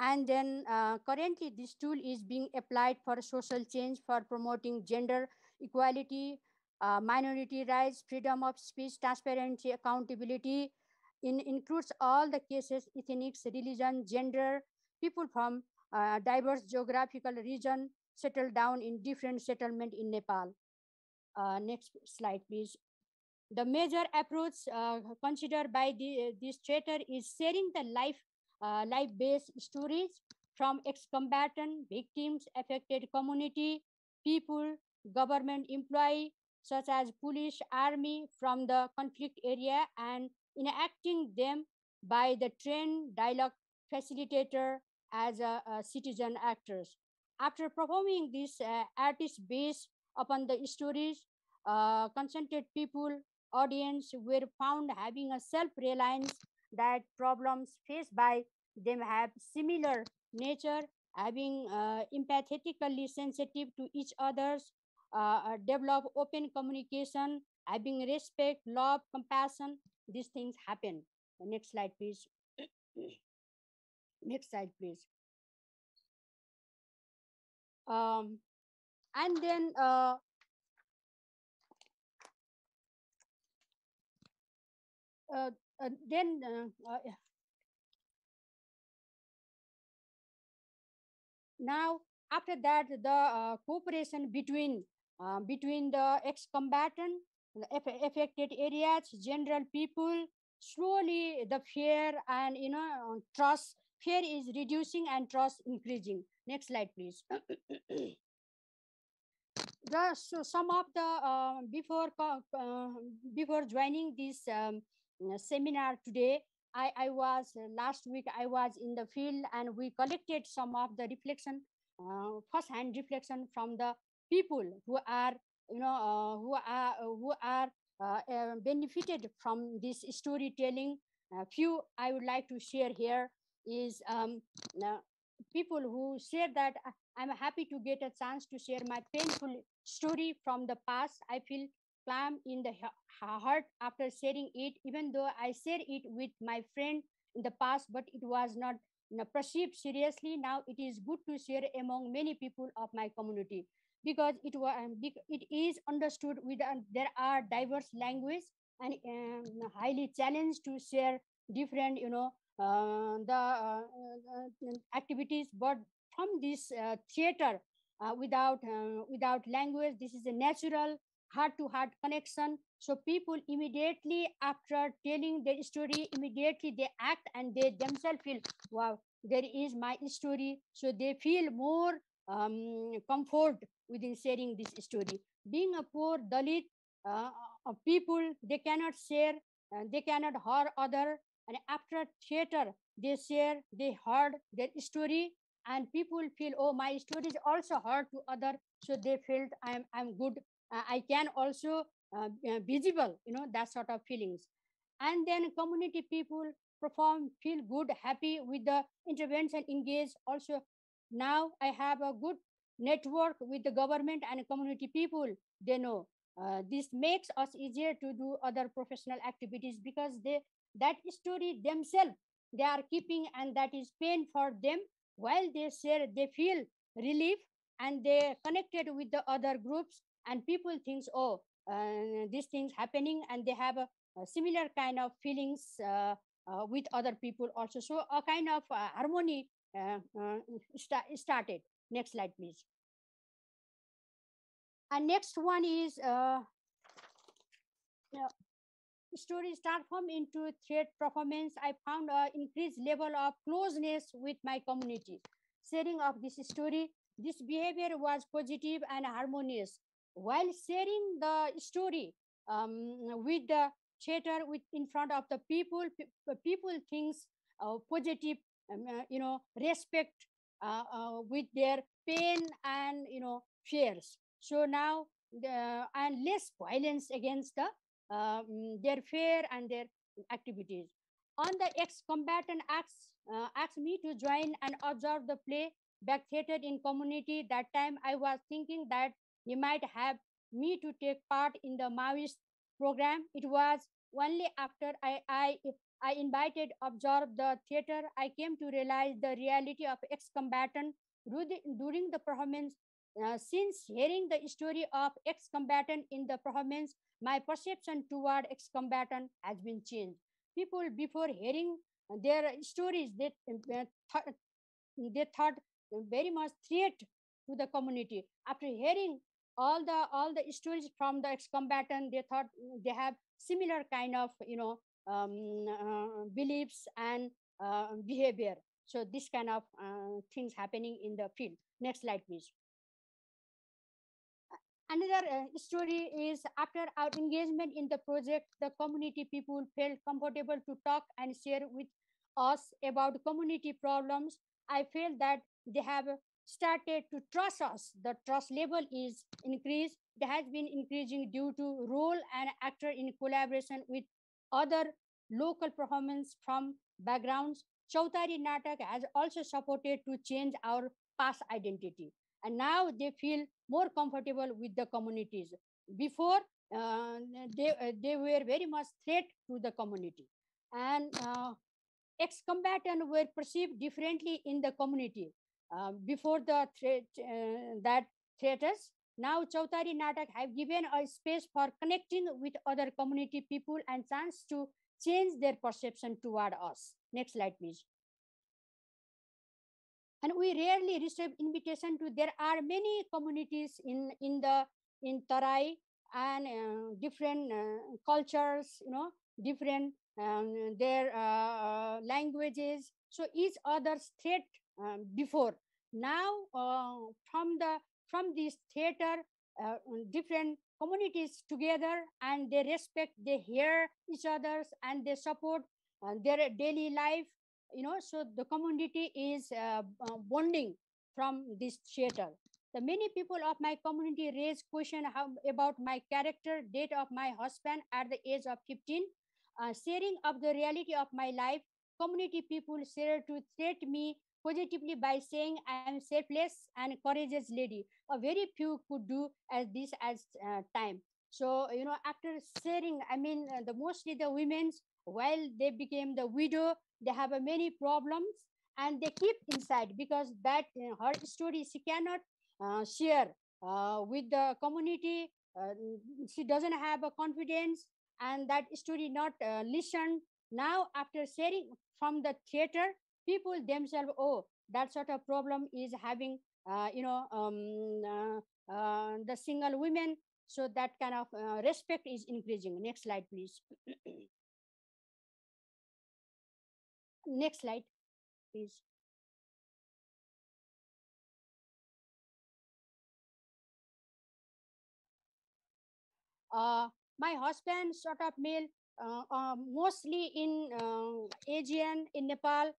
And then currently this tool is being applied for social change, for promoting gender equality, minority rights, freedom of speech, transparency, accountability. It includes all the cases, ethnics, religion, gender, people from diverse geographical region settled down in different settlement in Nepal. Next slide, please. The major approach considered by this theater is sharing the life-based stories from ex-combatant, victims, affected community, people, government employee, such as police, army from the conflict area, and enacting them by the trained dialogue facilitator as a citizen actors. After performing this artist based upon the stories, consented people, audience were found having a self-reliance that problems faced by them have similar nature, having empathetically sensitive to each other's, develop open communication, having respect, love, compassion. These things happen. Next slide, please. Next slide, please. And then now after that, the cooperation between the ex-combatant, affected areas, general people, slowly the fear and trust, fear is reducing and trust increasing. Next slide, please. So some of the before joining this seminar today, I was last week I was in the field, and we collected some of the reflection, first-hand reflection from the people who are benefited from this storytelling. A few I would like to share here is people who share that I'm happy to get a chance to share my painful story from the past. I feel calm in the heart after sharing it, even though I shared it with my friend in the past, but it was not perceived seriously. Now it is good to share among many people of my community, because it is understood with there are diverse language and highly challenged to share different activities. But from this theater, without language, this is a natural heart-to-heart connection. So people immediately after telling their story, immediately they act, and they themselves feel, wow, there is my story. So they feel more comfort within sharing this story. Being a poor Dalit people, they cannot share, they cannot hear other. And after theater, they share, they heard their story, and people feel, oh, my story is also heard to other. So they felt I'm good. I can also visible, that sort of feelings. And then community people perform, feel good, happy with the intervention, engage. Also, now I have a good network with the government and community people. They know this makes us easier to do other professional activities, because that story themselves they are keeping, and that is pain for them. While they share, they feel relief, and they connected with the other groups, and people think, oh, these things happening, and they have a similar kind of feelings with other people also. So a kind of harmony started. Next slide, please. And next one is stories transform into theater performance. I found an increased level of closeness with my community. Sharing of this story, this behavior was positive and harmonious. While sharing the story with the theater with in front of the people. People thinks positive, respect with their pain and fears. So now and less violence against the their fear and their activities. On the ex-combatant asked me to join and observe the play back theater in community. That time I was thinking that he might have me to take part in the Maoist program. It was only after I invited observed the theater, I came to realize the reality of ex-combatant during the performance. Since hearing the story of ex-combatant in the performance, my perception toward ex-combatant has been changed. People before hearing their stories, they thought very much threat to the community. After hearing all the stories from the ex-combatant, they thought they have similar kind of beliefs and behavior. So this kind of things happening in the field. Next slide, please. Another story is after our engagement in the project, the community people felt comfortable to talk and share with us about community problems. I feel that they have started to trust us. The trust level is increased. There has been increasing due to role and actor in collaboration with other local performance from backgrounds. Chautari Natak has also supported to change our past identity. And now they feel more comfortable with the communities. Before, they were very much threat to the community. And ex-combatants were perceived differently in the community. Before the threat, threats, now Chautari Natak have given a space for connecting with other community people and chance to change their perception toward us. Next slide, please. And we rarely receive invitation to. There are many communities in Tarai and different cultures, different their languages. So each other's threat before. Now from this theater, different communities together, and they respect, they hear each other's, and they support their daily life. So the community is bonding from this theater. The many people of my community raised question about my character, date of my husband at the age of 15, sharing of the reality of my life. Community people shared to treat me positively by saying I am selfless and courageous lady. A very few could do as this as time. So, after sharing, the mostly the women's, while they became the widow, they have many problems and they keep inside because that her story she cannot share with the community. She doesn't have a confidence and that story not listened. Now after sharing from the theater, people themselves, oh, that sort of problem is having, the single women. So that kind of respect is increasing. Next slide, please. Next slide, please. My husband, sort of male, mostly in Asian, in Nepal,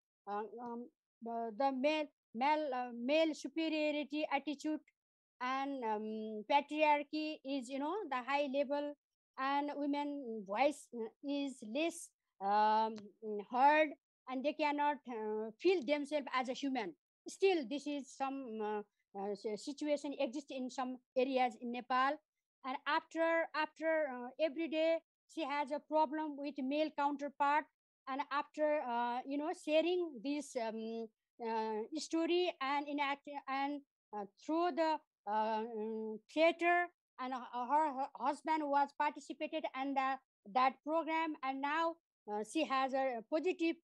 the male superiority attitude and patriarchy is, the high level, and women voice is less heard. And they cannot feel themselves as a human. Still, this is some situation exists in some areas in Nepal. And after every day, she has a problem with male counterpart. And after sharing this story and through the theater, and her husband was participated in that program, and now. She has a positive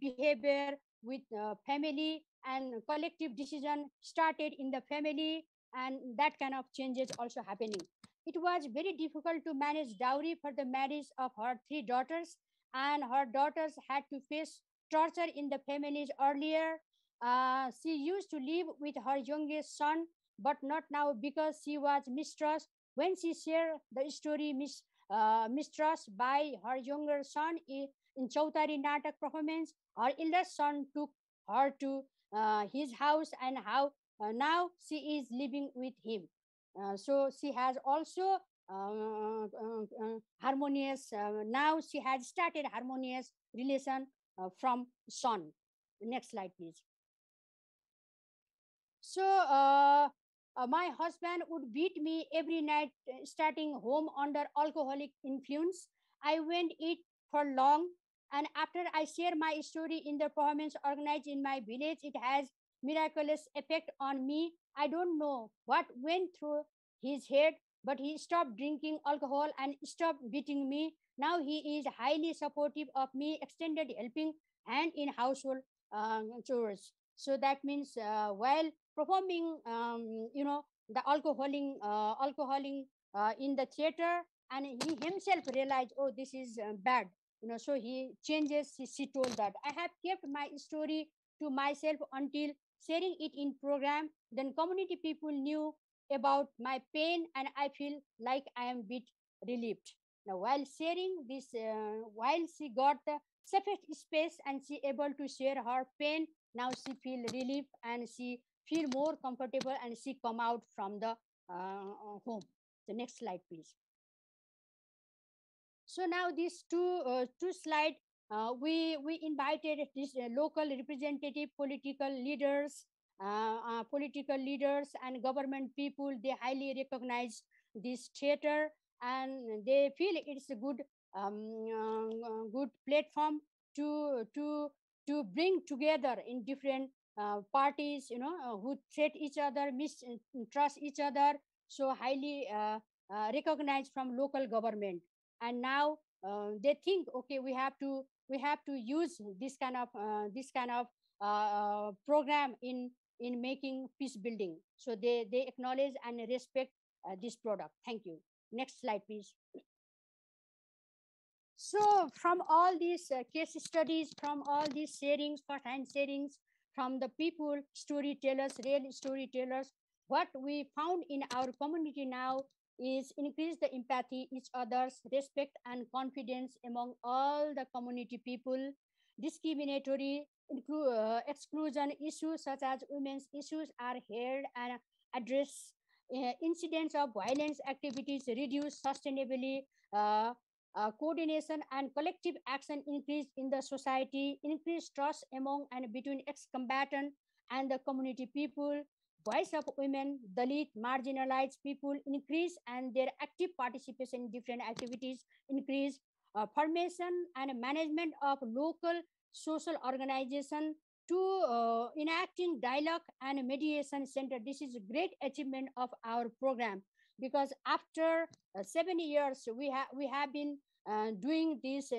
behavior with family, and collective decision started in the family, and that kind of changes also happening. It was very difficult to manage dowry for the marriage of her three daughters, and her daughters had to face torture in the families earlier. She used to live with her youngest son, but not now because she was mistrust. When she shared the story, mistrust by her younger son in Chautari Natak performance. Her eldest son took her to his house, and how now she is living with him. So she has also harmonious, now she has started harmonious relation from son. Next slide, please. So my husband would beat me every night, starting home under alcoholic influence. I went it for long, and after I share my story in the performance organized in my village, it has miraculous effect on me. I don't know what went through his head, but he stopped drinking alcohol and stopped beating me. Now he is highly supportive of me, extended helping hand in household chores. So that means while performing, you know, the alcoholing in the theater, and he himself realized, oh, this is bad, you know. So he changes. She told that I have kept my story to myself until sharing it in program. Then community people knew about my pain, and I feel like I am a bit relieved. Now, while sharing this, while she got the separate space and she able to share her pain, now she feel relieved and she feel more comfortable, and she come out from the home. The next slide, please. So now these two slides, we invited this local representative, political leaders and government people. They highly recognize this theater, and they feel it's a good good platform to bring together in different parties, you know, who treat each other, mistrust each other. So highly recognized from local government, and now they think, okay, we have to use this kind of program in making peace building. So they acknowledge and respect this product. Thank you. Next slide, please. So from all these case studies, from all these sharings, first-hand sharings, from the people, storytellers, real storytellers, what we found in our community now is increase the empathy, each other's respect and confidence among all the community people. Discriminatory exclusion issues such as women's issues are heard and addressed. Incidents of violence activities reduced sustainably. Coordination and collective action increased in the society, increased trust among and between ex-combatant and the community people. Voice of women, Dalit, marginalized people increase, and their active participation in different activities increase. Formation and management of local social organization to enacting dialogue and mediation center. This is a great achievement of our program, because after 7 years, we have been doing this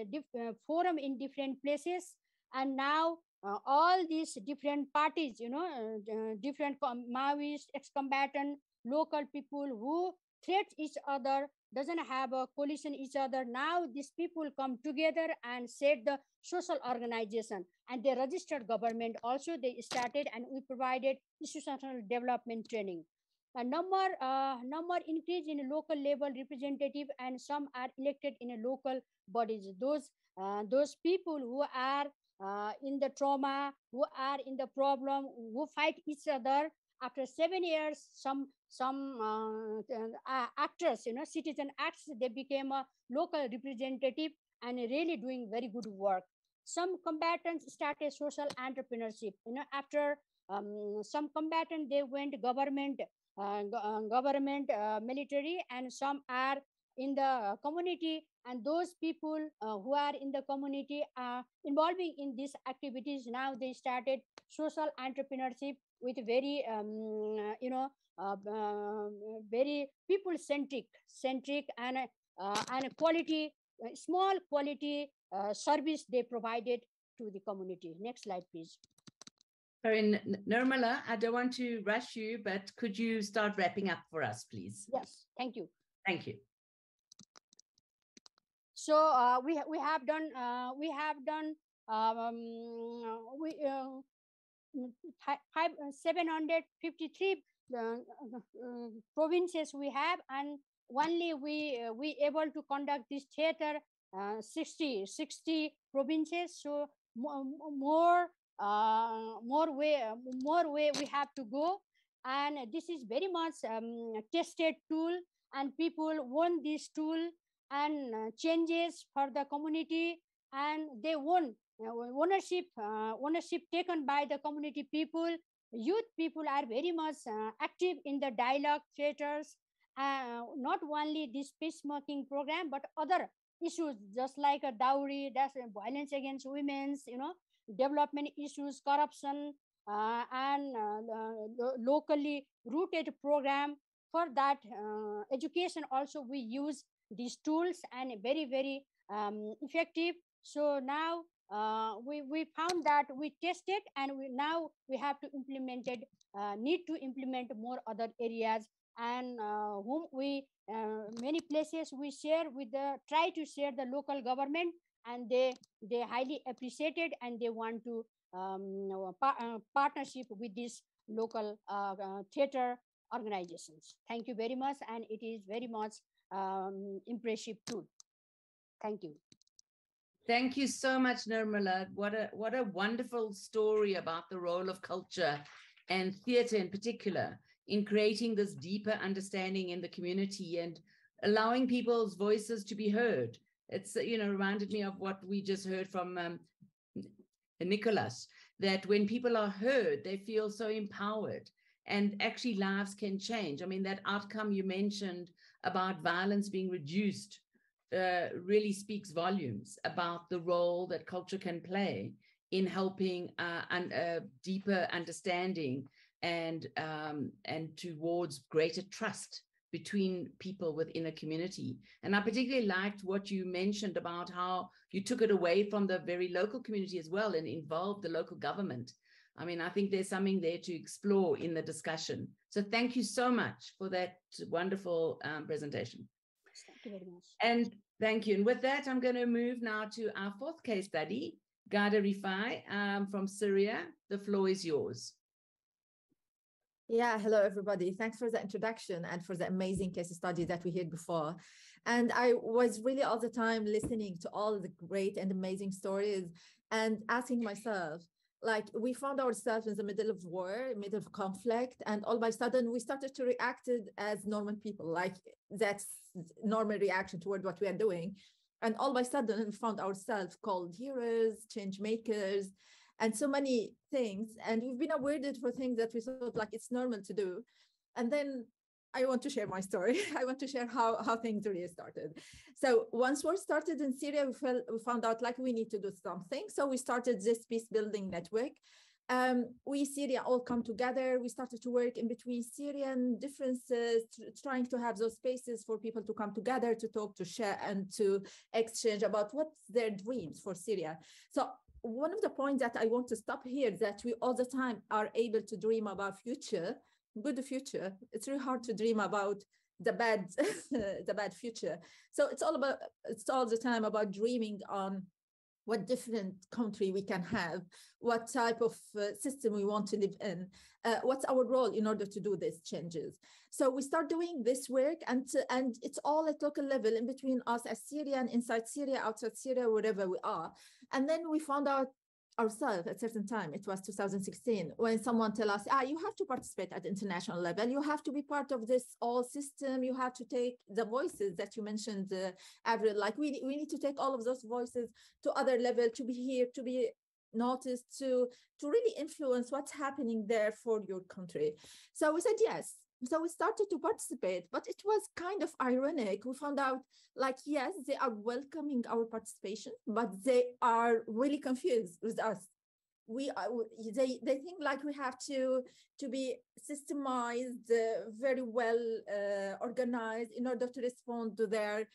forum in different places, and now all these different parties, you know, different Maoist, ex-combatant, local people who threat each other, doesn't have a coalition each other. Now these people come together and set the social organization, and they registered government also. They started, and we provided institutional development training. A number increase in local level representative, and some are elected in a local bodies. Those people who are in the trauma, who are in the problem, who fight each other. After 7 years, some actors, you know, citizen acts, they became a local representative and really doing very good work. Some combatants started social entrepreneurship. You know, after some combatants, they went government, military, and some are in the community, and those people who are in the community are involving in these activities. Now they started social entrepreneurship with very, you know, very people-centric and quality, small quality service they provided to the community. Next slide, please. Nirmala, I don't want to rush you, but could you start wrapping up for us, please? Yes, thank you. Thank you. So we have done 753 provinces we have, and only we able to conduct this theater 60 provinces. So more way we have to go, and this is very much tested tool, and people want this tool and changes for the community, and they want ownership taken by the community people. Youth people are very much active in the dialogue theaters, not only this peacemaking program, but other issues just like a dowry, that's violence against women's, you know, development issues, corruption, and locally rooted program. For that education also we use these tools, and very, very effective. So now we found that we tested, and now we have to implement it, need to implement more other areas, and whom we many places we share with the, try to share the local government, and they highly appreciate it, and they want to partnership with these local theater organizations. Thank you very much, and it is very much impressive tool. Thank you. Thank you so much, Nirmala. What a wonderful story about the role of culture and theater in particular in creating this deeper understanding in the community and allowing people's voices to be heard. It's, you know, reminded me of what we just heard from Nicolás, that when people are heard, they feel so empowered, and actually lives can change. I mean, that outcome you mentioned about violence being reduced really speaks volumes about the role that culture can play in helping deeper understanding and towards greater trust between people within a community. And I particularly liked what you mentioned about how you took it away from the very local community as well and involved the local government. I mean, I think there's something there to explore in the discussion. So thank you so much for that wonderful presentation. Thank you very much. And thank you. And with that, I'm going to move now to our fourth case study, Ghada Rifai from Syria. The floor is yours. Yeah, hello, everybody. Thanks for the introduction and for the amazing case study that we heard before. And I was really all the time listening to all the great and amazing stories and asking myself, like, we found ourselves in the middle of war, middle of conflict, and all by a sudden we started to react as normal people, like that's normal reaction toward what we are doing. And all by a sudden we found ourselves called heroes, change makers, and so many things. And we've been awarded for things that we thought like it's normal to do. And then I want to share my story. I want to share how things really started. So once war started in Syria, we found out like we need to do something. So we started this peace building network. We Syria all come together. We started to work in between Syrian differences, trying to have those spaces for people to come together, to talk, to share, and to exchange about what's their dreams for Syria. So one of the points that I want to stop here is that we all the time are able to dream about future, good future. It's really hard to dream about the bad the bad future. So it's all the time about dreaming on what different country we can have, what type of system we want to live in, what's our role in order to do these changes. So we start doing this work, and it's all at local level in between us as Syria and inside Syria, outside Syria, wherever we are. And then we found out ourselves at a certain time, it was 2016, when someone tell us, you have to participate at international level, you have to be part of this all system, you have to take the voices that you mentioned, Avril, like we need to take all of those voices to other level, to be here, to be noticed, to really influence what's happening there for your country. So we said yes. So we started to participate, but it was kind of ironic. We found out like, yes, they are welcoming our participation, but they are really confused with us. They think like we have to be systemized, very well organized in order to respond to their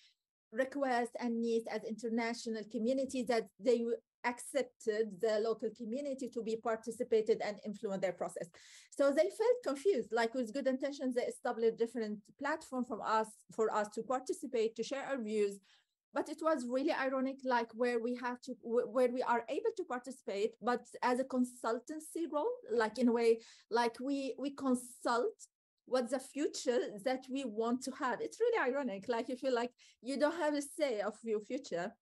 requests and needs as international community, that they accepted the local community to be participated and influence their process. So they felt confused, like with good intentions, they established different platform from us, for us to participate, to share our views. But it was really ironic, like where we are able to participate, but as a consultancy role, like in a way, like we consult what's the future that we want to have. It's really ironic, like you feel like you don't have a say of your future.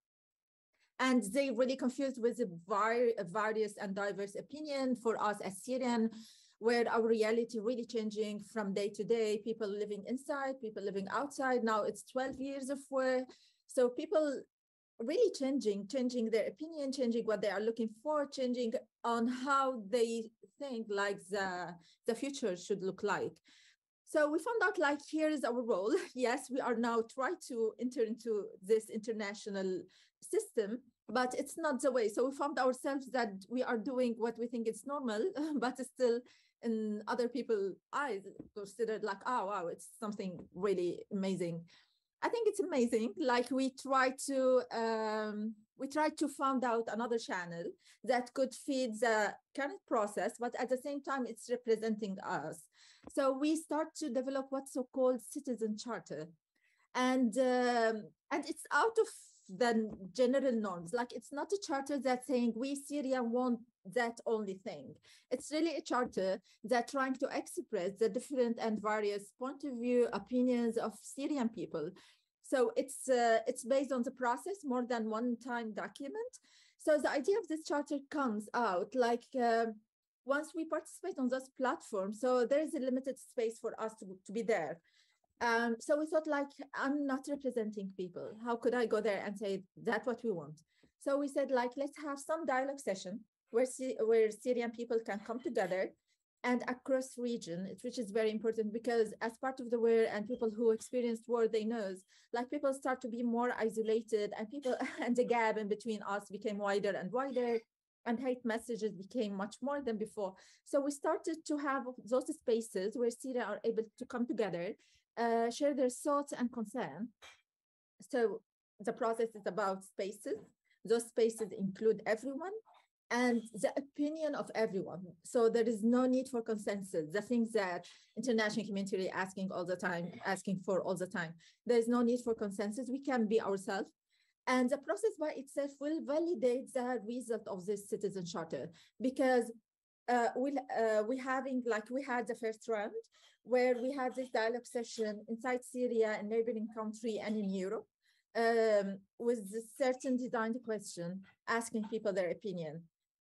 And they really confused with the various and diverse opinion for us as Syrian, where our reality really changing from day to day, people living inside, people living outside. Now it's 12 years of war. So people really changing their opinion, changing what they are looking for, changing on how they think like the future should look like. So we found out like, here is our role. Yes, we are now trying to enter into this international system, but it's not the way. So we found ourselves that we are doing what we think is normal, but it's still in other people's eyes considered like, oh, wow, it's something really amazing. I think it's amazing. Like we tried to find out another channel that could feed the current process, but at the same time, it's representing us. So we start to develop what's so-called citizen charter, and it's out of the general norms. Like it's not a charter that's saying we Syria want that only thing. It's really a charter that trying to express the different and various point of view opinions of Syrian people. So it's based on the process more than one time document. So the idea of this charter comes out like once we participate on those platforms, so there is a limited space for us to be there. So we thought like, I'm not representing people. How could I go there and say that's what we want? So we said like, let's have some dialogue session where Syrian people can come together and across region, which is very important because as part of the war and people who experienced war, they know like people start to be more isolated and people and the gap in between us became wider and wider and hate messages became much more than before. So we started to have those spaces where Syria are able to come together, share their thoughts and concern. So the process is about spaces. Those spaces include everyone and the opinion of everyone. So there is no need for consensus. The things that international community asking for all the time. There is no need for consensus. We can be ourselves. And the process by itself will validate the result of this citizen charter because we had the first round where we had this dialogue session inside Syria and neighboring country and in Europe with a certain designed question asking people their opinion.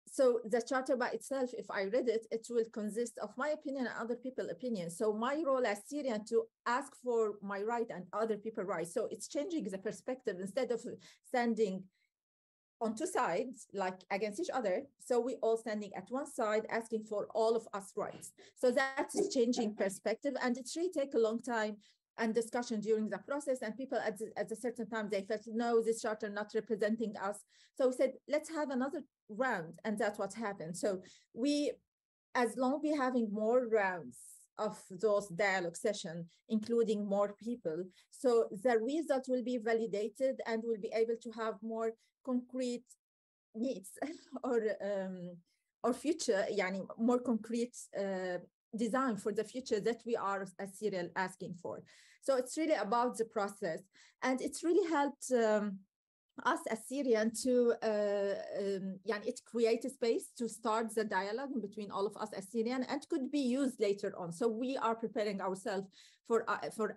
So the charter by itself, if I read it, it will consist of my opinion and other people's opinion. So my role as Syrian to ask for my right and other people's right. So it's changing the perspective instead of standing on two sides, like against each other. So we all standing at one side, asking for all of us rights. So that's changing perspective. And it really takes a long time and discussion during the process, and people at a certain time, they felt, no, this charter not representing us. So we said, let's have another round, and that's what happened. So we, as long as we're having more rounds of those dialogue sessions, including more people, so the result will be validated and we'll be able to have more concrete needs or future, yani, more concrete design for the future that we are as Syrian asking for. So it's really about the process. And it's really helped us as Syrian to, it creates a space to start the dialogue between all of us as Syrian and could be used later on. So we are preparing ourselves for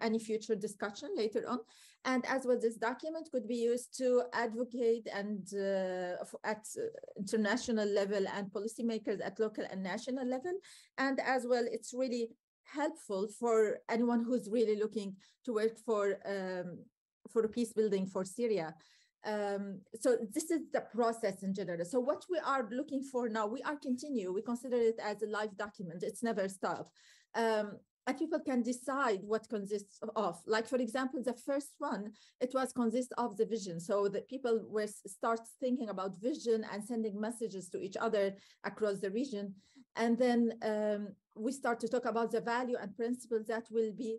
any future discussion later on. And as well, this document could be used to advocate and at international level and policymakers at local and national level. And as well, it's really helpful for anyone who's really looking to work for peace building for Syria. So this is the process in general. So what we are looking for now, we consider it as a live document. It's never stopped. And people can decide what consists of. Like, for example, the first one, it was consist of the vision. So that people were start thinking about vision and sending messages to each other across the region. And then we start to talk about the value and principles that will be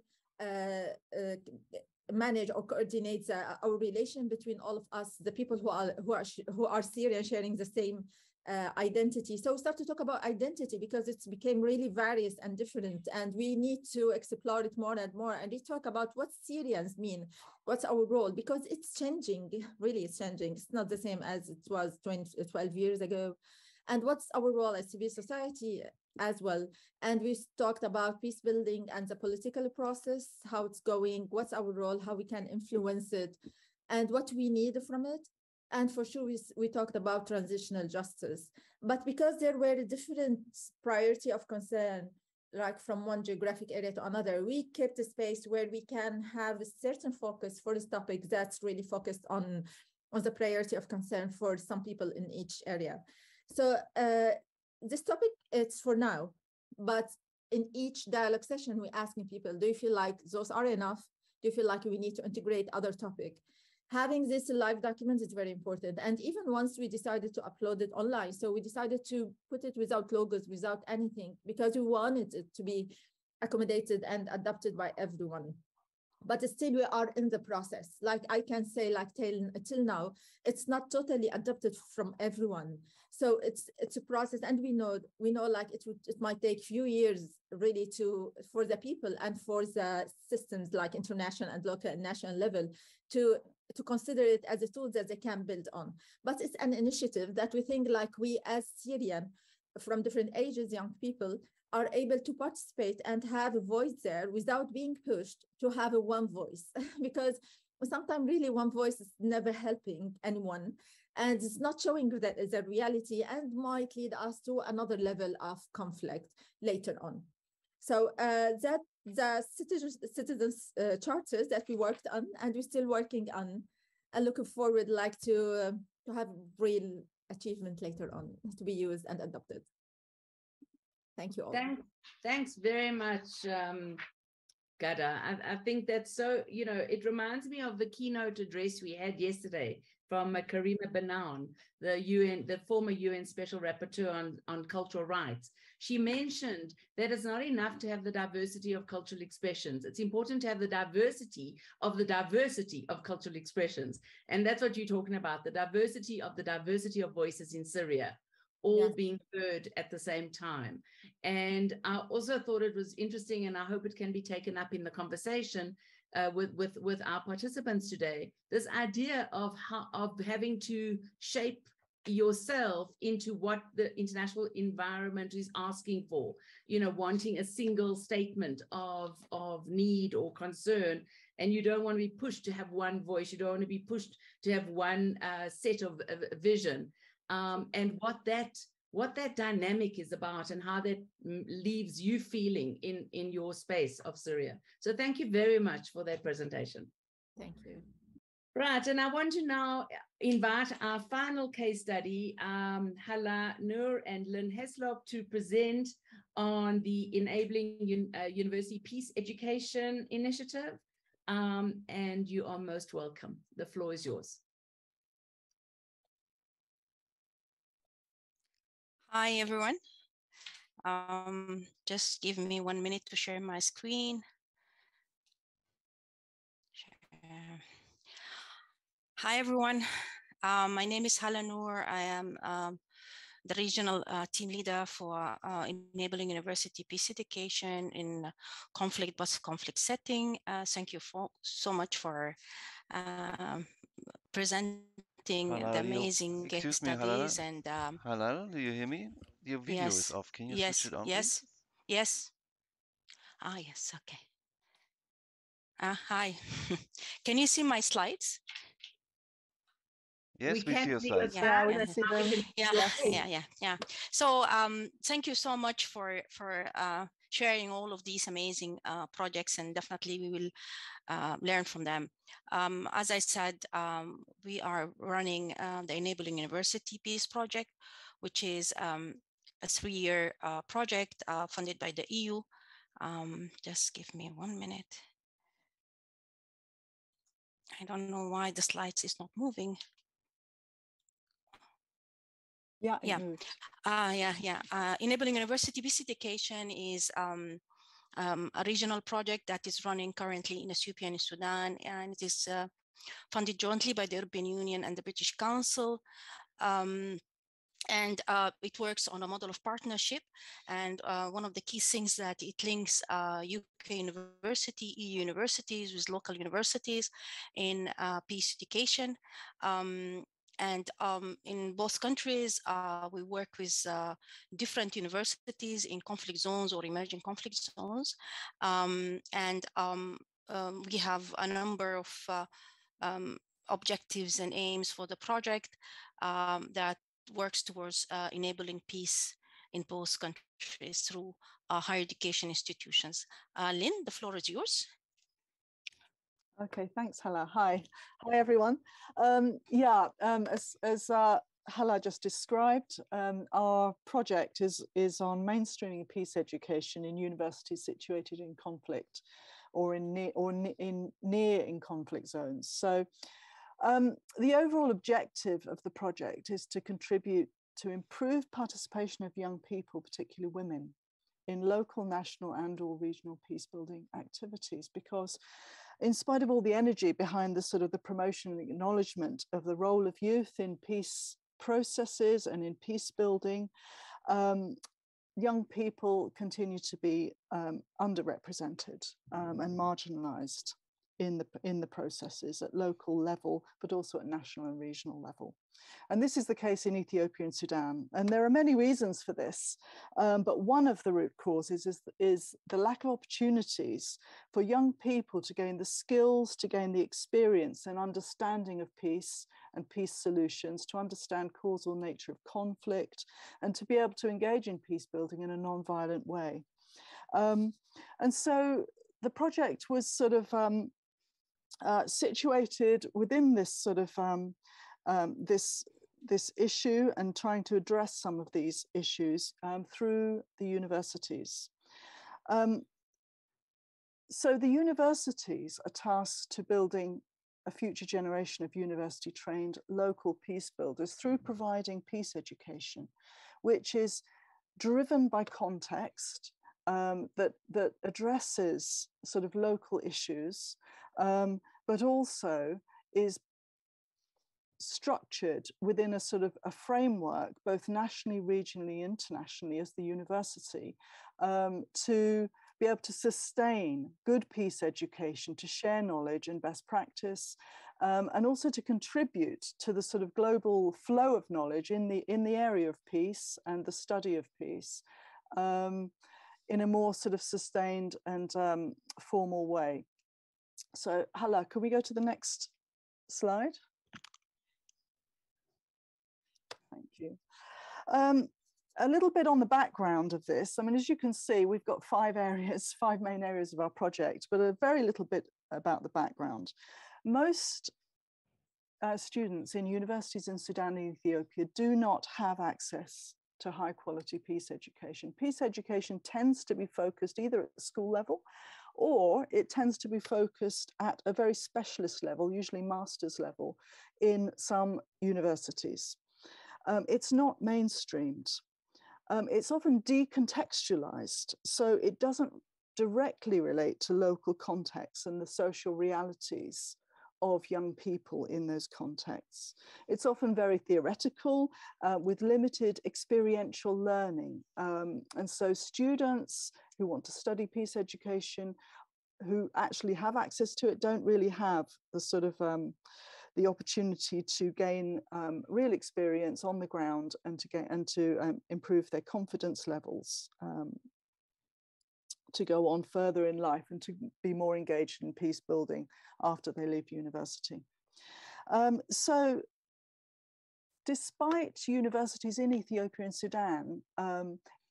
manage or coordinate our relation between all of us, the people who are Syrian sharing the same identity. So we start to talk about identity because it's became really various and different, and we need to explore it more and more. And we talk about what Syrians mean, what's our role, because it's changing, really it's changing. It's not the same as it was 12 years ago. and what's our role as civil society as well. And we talked about peace building and the political process, how it's going, what's our role, how we can influence it, and what we need from it. And for sure, we talked about transitional justice. But because there were a different priority of concern, like from one geographic area to another, we kept a space where we can have a certain focus for this topic that's really focused on the priority of concern for some people in each area. So this topic, it's for now, but in each dialogue session, we're asking people, do you feel like those are enough? Do you feel like we need to integrate other topic? Having this live document is very important. And even once we decided to upload it online, so we decided to put it without logos, without anything, because we wanted it to be accommodated and adopted by everyone. But still we are in the process. Like I can say, like till now, it's not totally adopted from everyone. So it's a process, and we know like it might take few years really for the people and for the systems like international and local and national level to consider it as a tool that they can build on. But it's an initiative that we think like we as Syrian from different ages, young people, are able to participate and have a voice there without being pushed to have a one voice, because sometimes really one voice is never helping anyone and it's not showing that as a reality and might lead us to another level of conflict later on. So that the citizens charters that we worked on and we're still working on, and looking forward like to have real achievement later on to be used and adopted. Thank you all. Thanks very much, Ghada. I think that's so, you know, it reminds me of the keynote address we had yesterday from Karima Banaun, the former UN Special Rapporteur on Cultural Rights. She mentioned that it's not enough to have the diversity of cultural expressions. It's important to have the diversity of cultural expressions. And that's what you're talking about, the diversity of voices in Syria. All yes. Being heard at the same time. And I also thought it was interesting, and I hope it can be taken up in the conversation with our participants today, this idea of having to shape yourself into what the international environment is asking for, you know, wanting a single statement of need or concern, and you don't want to be pushed to have one voice, you don't want to be pushed to have one set of vision. And what that dynamic is about and how that leaves you feeling in your space of Syria. So thank you very much for that presentation. Thank you. Right, and I want to now invite our final case study, Hala Nur and Lynn Heslop, to present on the Enabling University Peace Education Initiative. And you are most welcome. The floor is yours. Hi, everyone. Just give me 1 minute to share my screen. Share. Hi, everyone. My name is Hala Nur. I am the regional team leader for Enabling University Peace Education in conflict, post-conflict setting. Thank you so much for presenting the amazing case studies. Halal. And Halal, do you hear me? Your video is off. Can you switch it on? Yes, please? Yes. Ah, yes, okay. Hi. Can you see my slides? Yes, we see your slides. Yeah. So thank you so much for sharing all of these amazing projects, and definitely we will learn from them. As I said, we are running the Enabling University Peace Project, which is a 3-year project funded by the EU. Just give me 1 minute. I don't know why the slides is not moving. Enabling University Peace Education is a regional project that is running currently in Ethiopia and Sudan, and it is funded jointly by the European Union and the British Council. And it works on a model of partnership. And one of the key things that it links UK university, EU universities with local universities in peace education. And in both countries, we work with different universities in conflict zones or emerging conflict zones. We have a number of objectives and aims for the project that works towards enabling peace in both countries through higher education institutions. Lynn, the floor is yours. Okay, thanks, Hala. Hi, everyone. As Hala just described, our project is on mainstreaming peace education in universities situated in conflict or near conflict zones. So the overall objective of the project is to contribute to improved participation of young people, particularly women, in local, national, and or regional peace building activities, because in spite of all the energy behind the sort of the promotion and acknowledgement of the role of youth in peace processes and in peace building, young people continue to be underrepresented and marginalized in the processes at local level, but also at national and regional level. And this is the case in Ethiopia and Sudan. And there are many reasons for this, but one of the root causes is the lack of opportunities for young people to gain the skills, to gain the experience and understanding of peace and peace solutions, to understand causal nature of conflict, and to be able to engage in peace building in a non-violent way. And so the project was sort of situated within this sort of this issue and trying to address some of these issues through the universities. So the universities are tasked to building a future generation of university-trained local peace builders through providing peace education, which is driven by context, that addresses sort of local issues, but also is structured within a sort of a framework, both nationally, regionally, internationally, as the university, to be able to sustain good peace education, to share knowledge and best practice, and also to contribute to the sort of global flow of knowledge in the area of peace and the study of peace in a more sort of sustained and formal way. So Hala, can we go to the next slide? Thank you. A little bit on the background of this. I mean, as you can see, we've got five main areas of our project, but a very little bit about the background. Most students in universities in Sudan and Ethiopia do not have access to high quality peace education. Peace education tends to be focused either at the school level, or it tends to be focused at a very specialist level, usually master's level, in some universities. It's not mainstreamed. It's often decontextualized, so it doesn't directly relate to local contexts and the social realities of young people in those contexts. It's often very theoretical with limited experiential learning. And so students who want to study peace education, who actually have access to it, don't really have the sort of the opportunity to gain real experience on the ground and to improve their confidence levels to go on further in life and to be more engaged in peace building after they leave university. So despite universities in Ethiopia and Sudan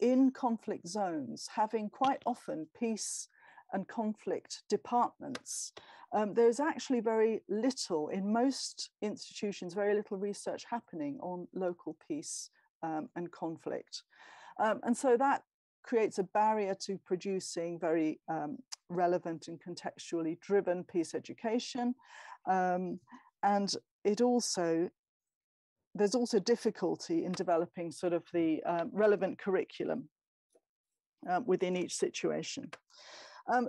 in conflict zones having quite often peace and conflict departments, there's actually very little, in most institutions, very little research happening on local peace and conflict. And so that creates a barrier to producing very relevant and contextually driven peace education. And it also, there's also difficulty in developing sort of the relevant curriculum within each situation.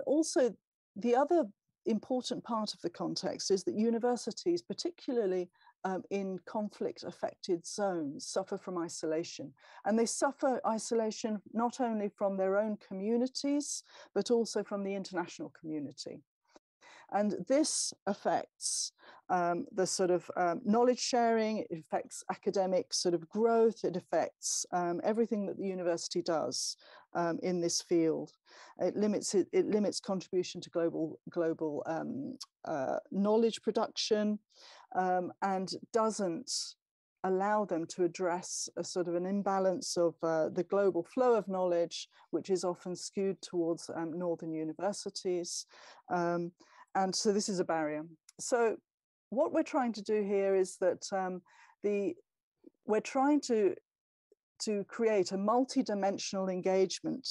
Also, the other important part of the context is that universities, particularly in conflict-affected zones, suffer from isolation. And they suffer isolation not only from their own communities, but also from the international community. And this affects the sort of knowledge sharing, it affects academic sort of growth, it affects everything that the university does in this field. It limits contribution to global knowledge production and doesn't allow them to address a sort of an imbalance of the global flow of knowledge, which is often skewed towards northern universities. And so this is a barrier. So what we're trying to do here is that we're trying to create a multi-dimensional engagement,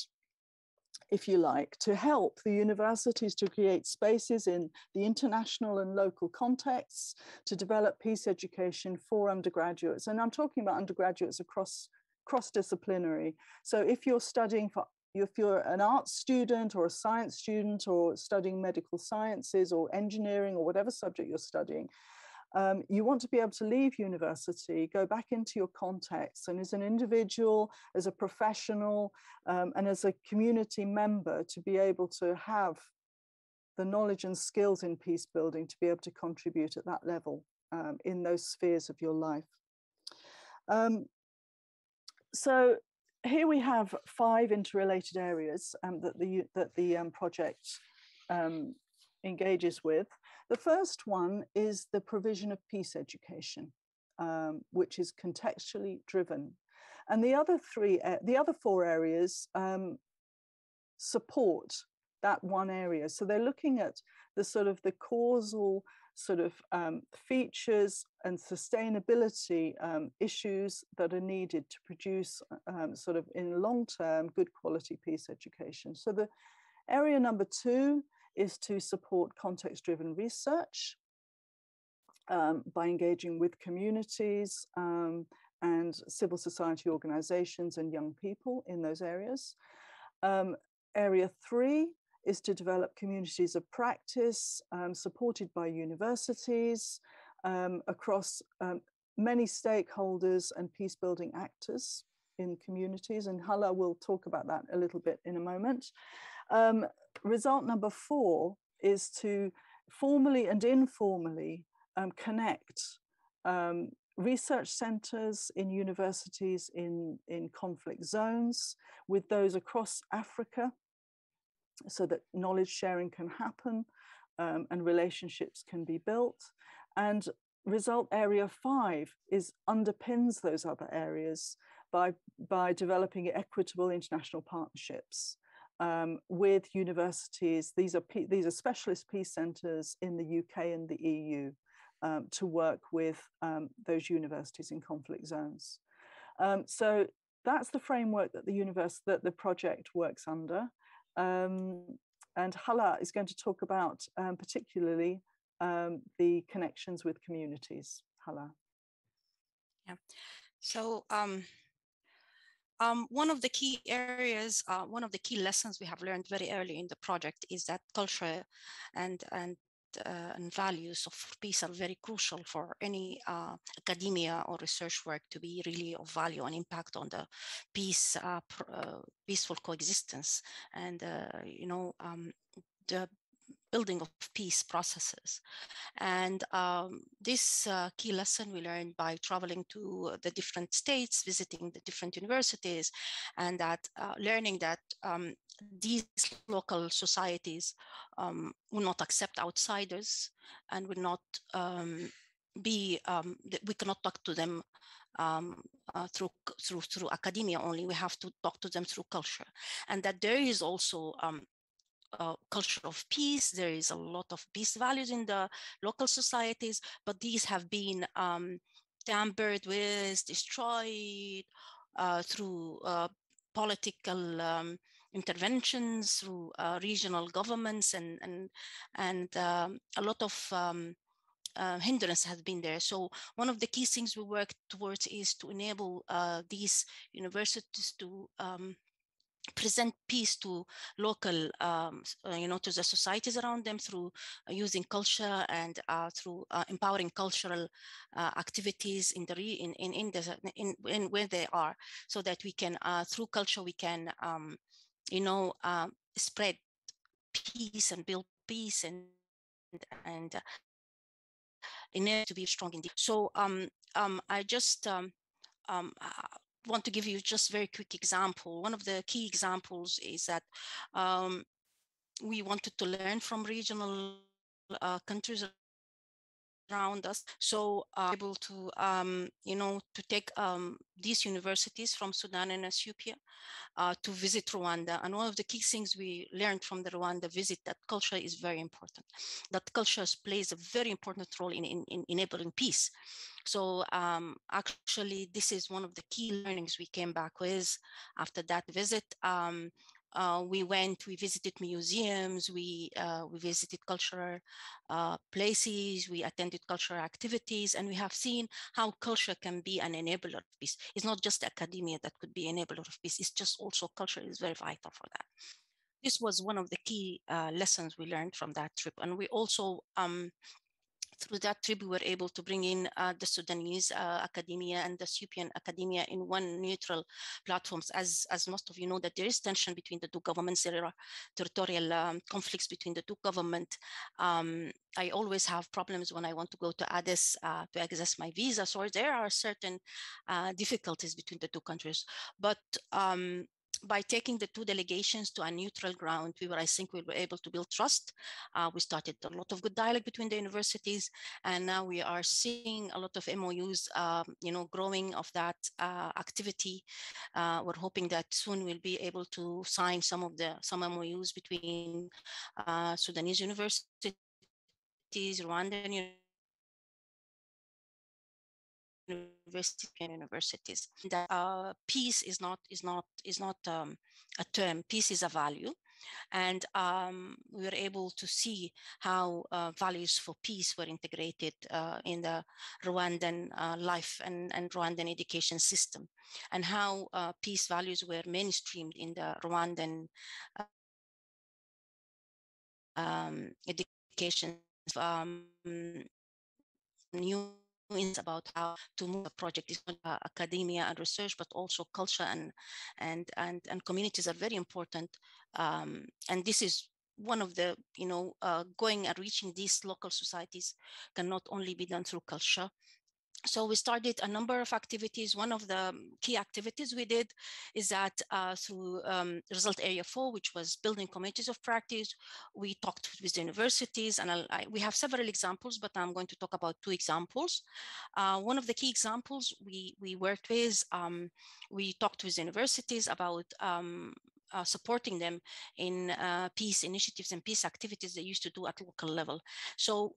if you like, to help the universities to create spaces in the international and local contexts to develop peace education for undergraduates. And I'm talking about undergraduates across cross-disciplinary. So if you're studying for, if you're an arts student or a science student or studying medical sciences or engineering or whatever subject you're studying, you want to be able to leave university, go back into your context, and as an individual, as a professional, and as a community member, to be able to have the knowledge and skills in peace building to be able to contribute at that level in those spheres of your life. So here we have 5 interrelated areas that the project engages with. The first one is the provision of peace education, which is contextually driven. And the other four areas support that one area. So they're looking at the sort of the causal sort of features and sustainability issues that are needed to produce sort of in long-term good quality peace education. So the area number 2 is to support context-driven research by engaging with communities and civil society organizations and young people in those areas. Area 3 is to develop communities of practice supported by universities across many stakeholders and peace-building actors in communities. And Hala will talk about that a little bit in a moment. Result number 4 is to formally and informally connect research centres in universities in conflict zones with those across Africa so that knowledge sharing can happen and relationships can be built. And result area 5 is underpins those other areas by developing equitable international partnerships with universities. These are specialist peace centres in the UK and the EU to work with those universities in conflict zones. So that's the framework that the project works under. And Hala is going to talk about particularly the connections with communities. Hala. Yeah. So. One of the key areas, one of the key lessons we have learned very early in the project is that culture and values of peace are very crucial for any academia or research work to be really of value and impact on the peace, peaceful coexistence, and the building of peace processes. And this key lesson we learned by traveling to the different states, visiting the different universities, and that learning that these local societies will not accept outsiders and will not we cannot talk to them through academia only. We have to talk to them through culture, and that there is also culture of peace. There is a lot of peace values in the local societies, but these have been tampered with, destroyed through political interventions, through regional governments, and a lot of hindrance has been there. So one of the key things we work towards is to enable these universities to present peace to local, to the societies around them through using culture and through empowering cultural activities in where they are, so that we can through culture we can, spread peace and build peace and and in it to be strong indeed. So I just want to give you just very quick example. One of the key examples is that we wanted to learn from regional countries around us, so able to you know, to take these universities from Sudan and Ethiopia to visit Rwanda. And one of the key things we learned from the Rwanda visit, that culture is very important, that culture plays a very important role in enabling peace. So actually this is one of the key learnings we came back with after that visit. We visited museums, we visited cultural places, we attended cultural activities, and we have seen how culture can be an enabler of peace. It's not just academia that could be enabler of peace, it's just also culture is very vital for that. This was one of the key lessons we learned from that trip. And we also, through that trip, we were able to bring in the Sudanese academia and the Ethiopian academia in one neutral platforms. As most of you know, that there is tension between the two governments, there are territorial conflicts between the two governments. I always have problems when I want to go to Addis to access my visa. So there are certain difficulties between the two countries. But by taking the two delegations to a neutral ground, I think we were able to build trust. We started a lot of good dialogue between the universities, and now we are seeing a lot of MOUs, you know, growing of that activity. We're hoping that soon we'll be able to sign some MOUs between Sudanese universities, Rwandan universities. That peace is not a term. Peace is a value, and we were able to see how values for peace were integrated in the Rwandan life and Rwandan education system, and how peace values were mainstreamed in the Rwandan education. New about how to move the project is academia and research, but also culture and communities are very important. And this is one of the, you know, going and reaching these local societies can not only be done through culture. So we started a number of activities. One of the key activities we did is that through Result Area 4, which was building communities of practice, we talked with the universities, and we have several examples, but I'm going to talk about two examples. One of the key examples we worked with, we talked with universities about supporting them in peace initiatives and peace activities they used to do at local level. So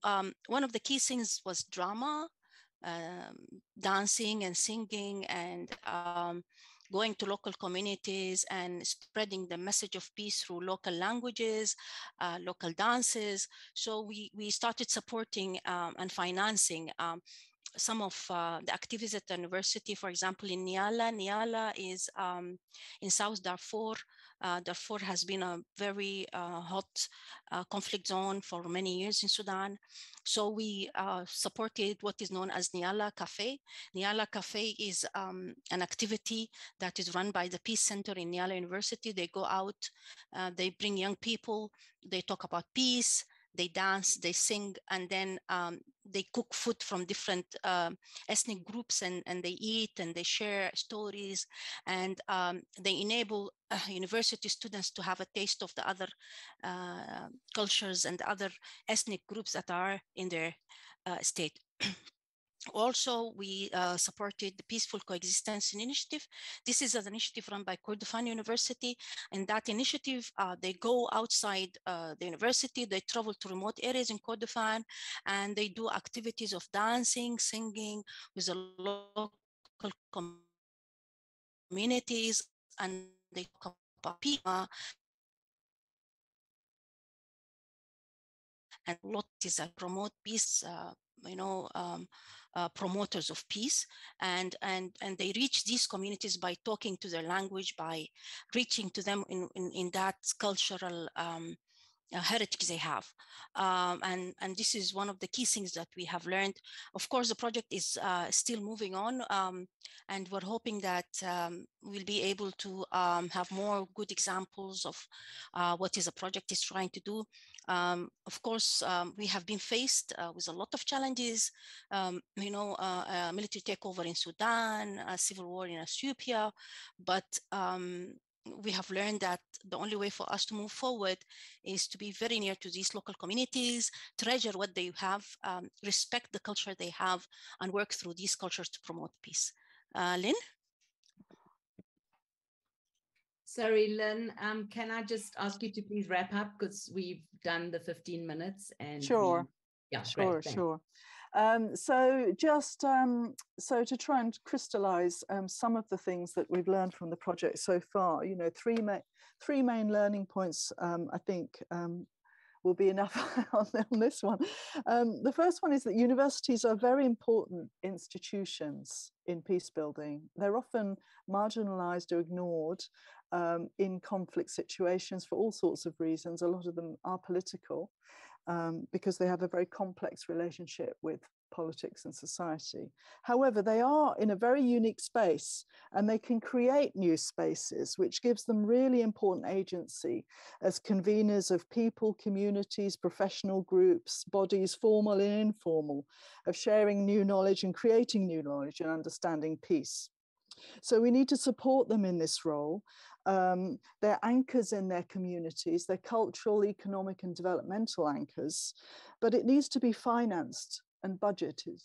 one of the key things was drama, dancing and singing, and going to local communities and spreading the message of peace through local languages, local dances. So we started supporting and financing some of the activities at the university. For example, in Niala is in South Darfur. Darfur has been a very hot conflict zone for many years in Sudan. So we supported what is known as Nirmala KC. Nirmala KC is an activity that is run by the Peace Center in Nirmala University. They go out, they bring young people, they talk about peace, they dance, they sing, and then they cook food from different ethnic groups, and they eat and they share stories, and they enable university students to have a taste of the other cultures and other ethnic groups that are in their state. Also, we supported the Peaceful Coexistence Initiative. This is an initiative run by Kordofan University. And that initiative, they go outside the university, they travel to remote areas in Kordofan, and they do activities of dancing, singing with the local communities, and they talk about people. And a lot is promote peace, you know, promoters of peace, and they reach these communities by talking to their language, by reaching to them in that cultural heritage they have. And this is one of the key things that we have learned. Of course, the project is still moving on, and we're hoping that we'll be able to have more good examples of what is a project is trying to do. Of course, we have been faced with a lot of challenges, military takeover in Sudan, a civil war in Ethiopia, but we have learned that the only way for us to move forward is to be very near to these local communities, treasure what they have, respect the culture they have, and work through these cultures to promote peace. Lynn? Sorry, Lynn, can I just ask you to please wrap up, because we've done the 15 minutes and— Sure. Yeah, sure, great, sure. So to try and crystallize some of the things that we've learned from the project so far, you know, three main learning points, I think, will be enough on this one. The first one is that universities are very important institutions in peace building. They're often marginalized or ignored in conflict situations for all sorts of reasons. A lot of them are political because they have a very complex relationship with politics and society. However, they are in a very unique space, and they can create new spaces, which gives them really important agency as conveners of people, communities, professional groups, bodies, formal and informal, of sharing new knowledge and creating new knowledge and understanding peace. So we need to support them in this role. They're anchors in their communities, they're cultural, economic and developmental anchors, but it needs to be financed and budgeted.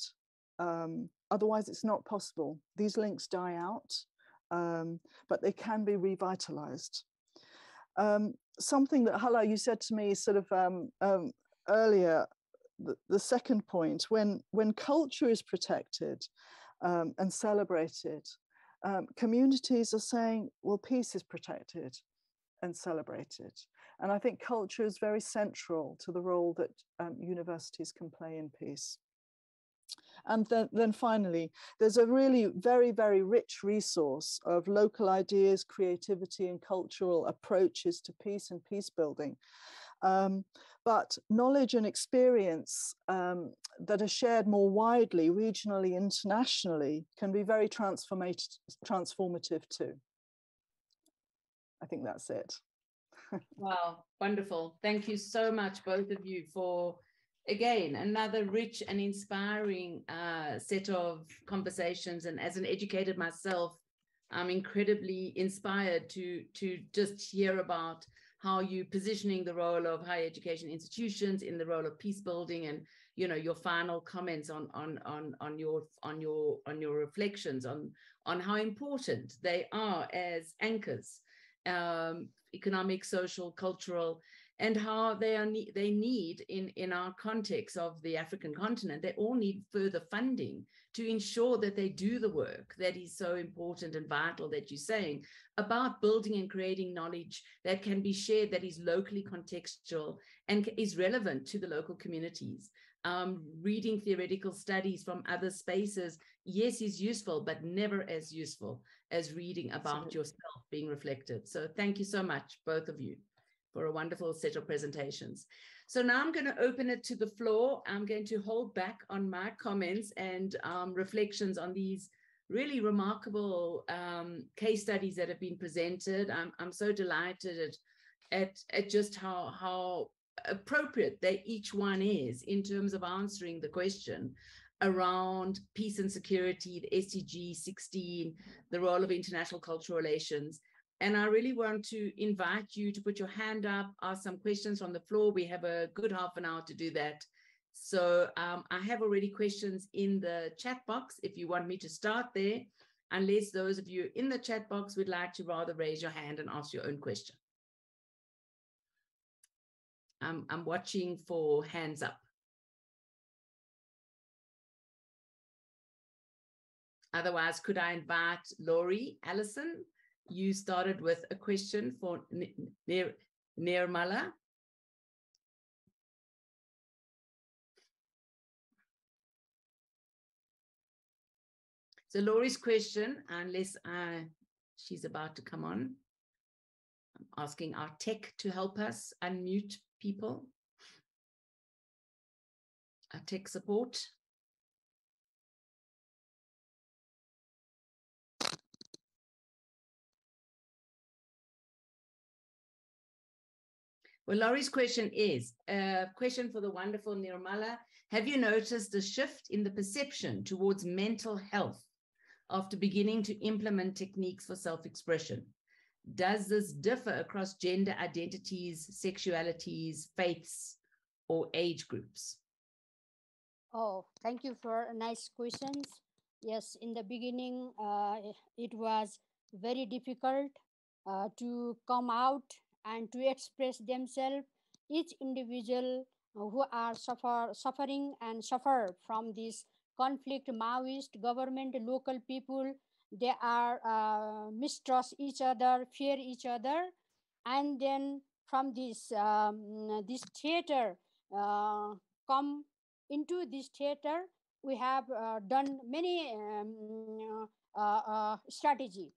Otherwise, it's not possible. These links die out, but they can be revitalized. Something that, Hala, you said to me sort of earlier, the second point, when culture is protected and celebrated, communities are saying, well, peace is protected and celebrated. And I think culture is very central to the role that universities can play in peace. And then finally, there's a really very, very rich resource of local ideas, creativity and cultural approaches to peace and peace building. But knowledge and experience that are shared more widely, regionally, internationally, can be very transformative too. I think that's it. Wow, wonderful. Thank you so much, both of you, for again, another rich and inspiring set of conversations. And as an educator myself, I'm incredibly inspired to just hear about how you're positioning the role of higher education institutions in the role of peace building, and you know, your final comments on your reflections on how important they are as anchors, economic, social, cultural, and how they need in our context of the African continent, they all need further funding to ensure that they do the work that is so important and vital that you're saying about building and creating knowledge that can be shared, that is locally contextual and is relevant to the local communities. Reading theoretical studies from other spaces, yes, is useful, but never as useful as reading about yourself being reflected. So thank you so much, both of you, for a wonderful set of presentations. So now I'm going to open it to the floor. I'm going to hold back on my comments and reflections on these really remarkable case studies that have been presented. I'm so delighted at just how appropriate that each one is in terms of answering the question around peace and security, the SDG 16, the role of international cultural relations. And I really want to invite you to put your hand up, ask some questions on the floor. We have a good half an hour to do that. So I have already questions in the chat box if you want me to start there, unless those of you in the chat box would like to rather raise your hand and ask your own question. I'm watching for hands up. Otherwise, could I invite Laurie Allison? You started with a question for Nirmala. So Laurie's question, unless she's about to come on, I'm asking our tech to help us unmute people, tech support, well, Laurie's question is, a question for the wonderful Nirmala. Have you noticed a shift in the perception towards mental health after beginning to implement techniques for self-expression? Does this differ across gender identities, sexualities, faiths, or age groups? Oh, thank you for nice questions. Yes, in the beginning, it was very difficult to come out and to express themselves. Each individual who are suffering from this conflict, Maoist, government, local people, they are mistrust each other, fear each other. And then from this, this theater, come into this theater, we have done many strategy.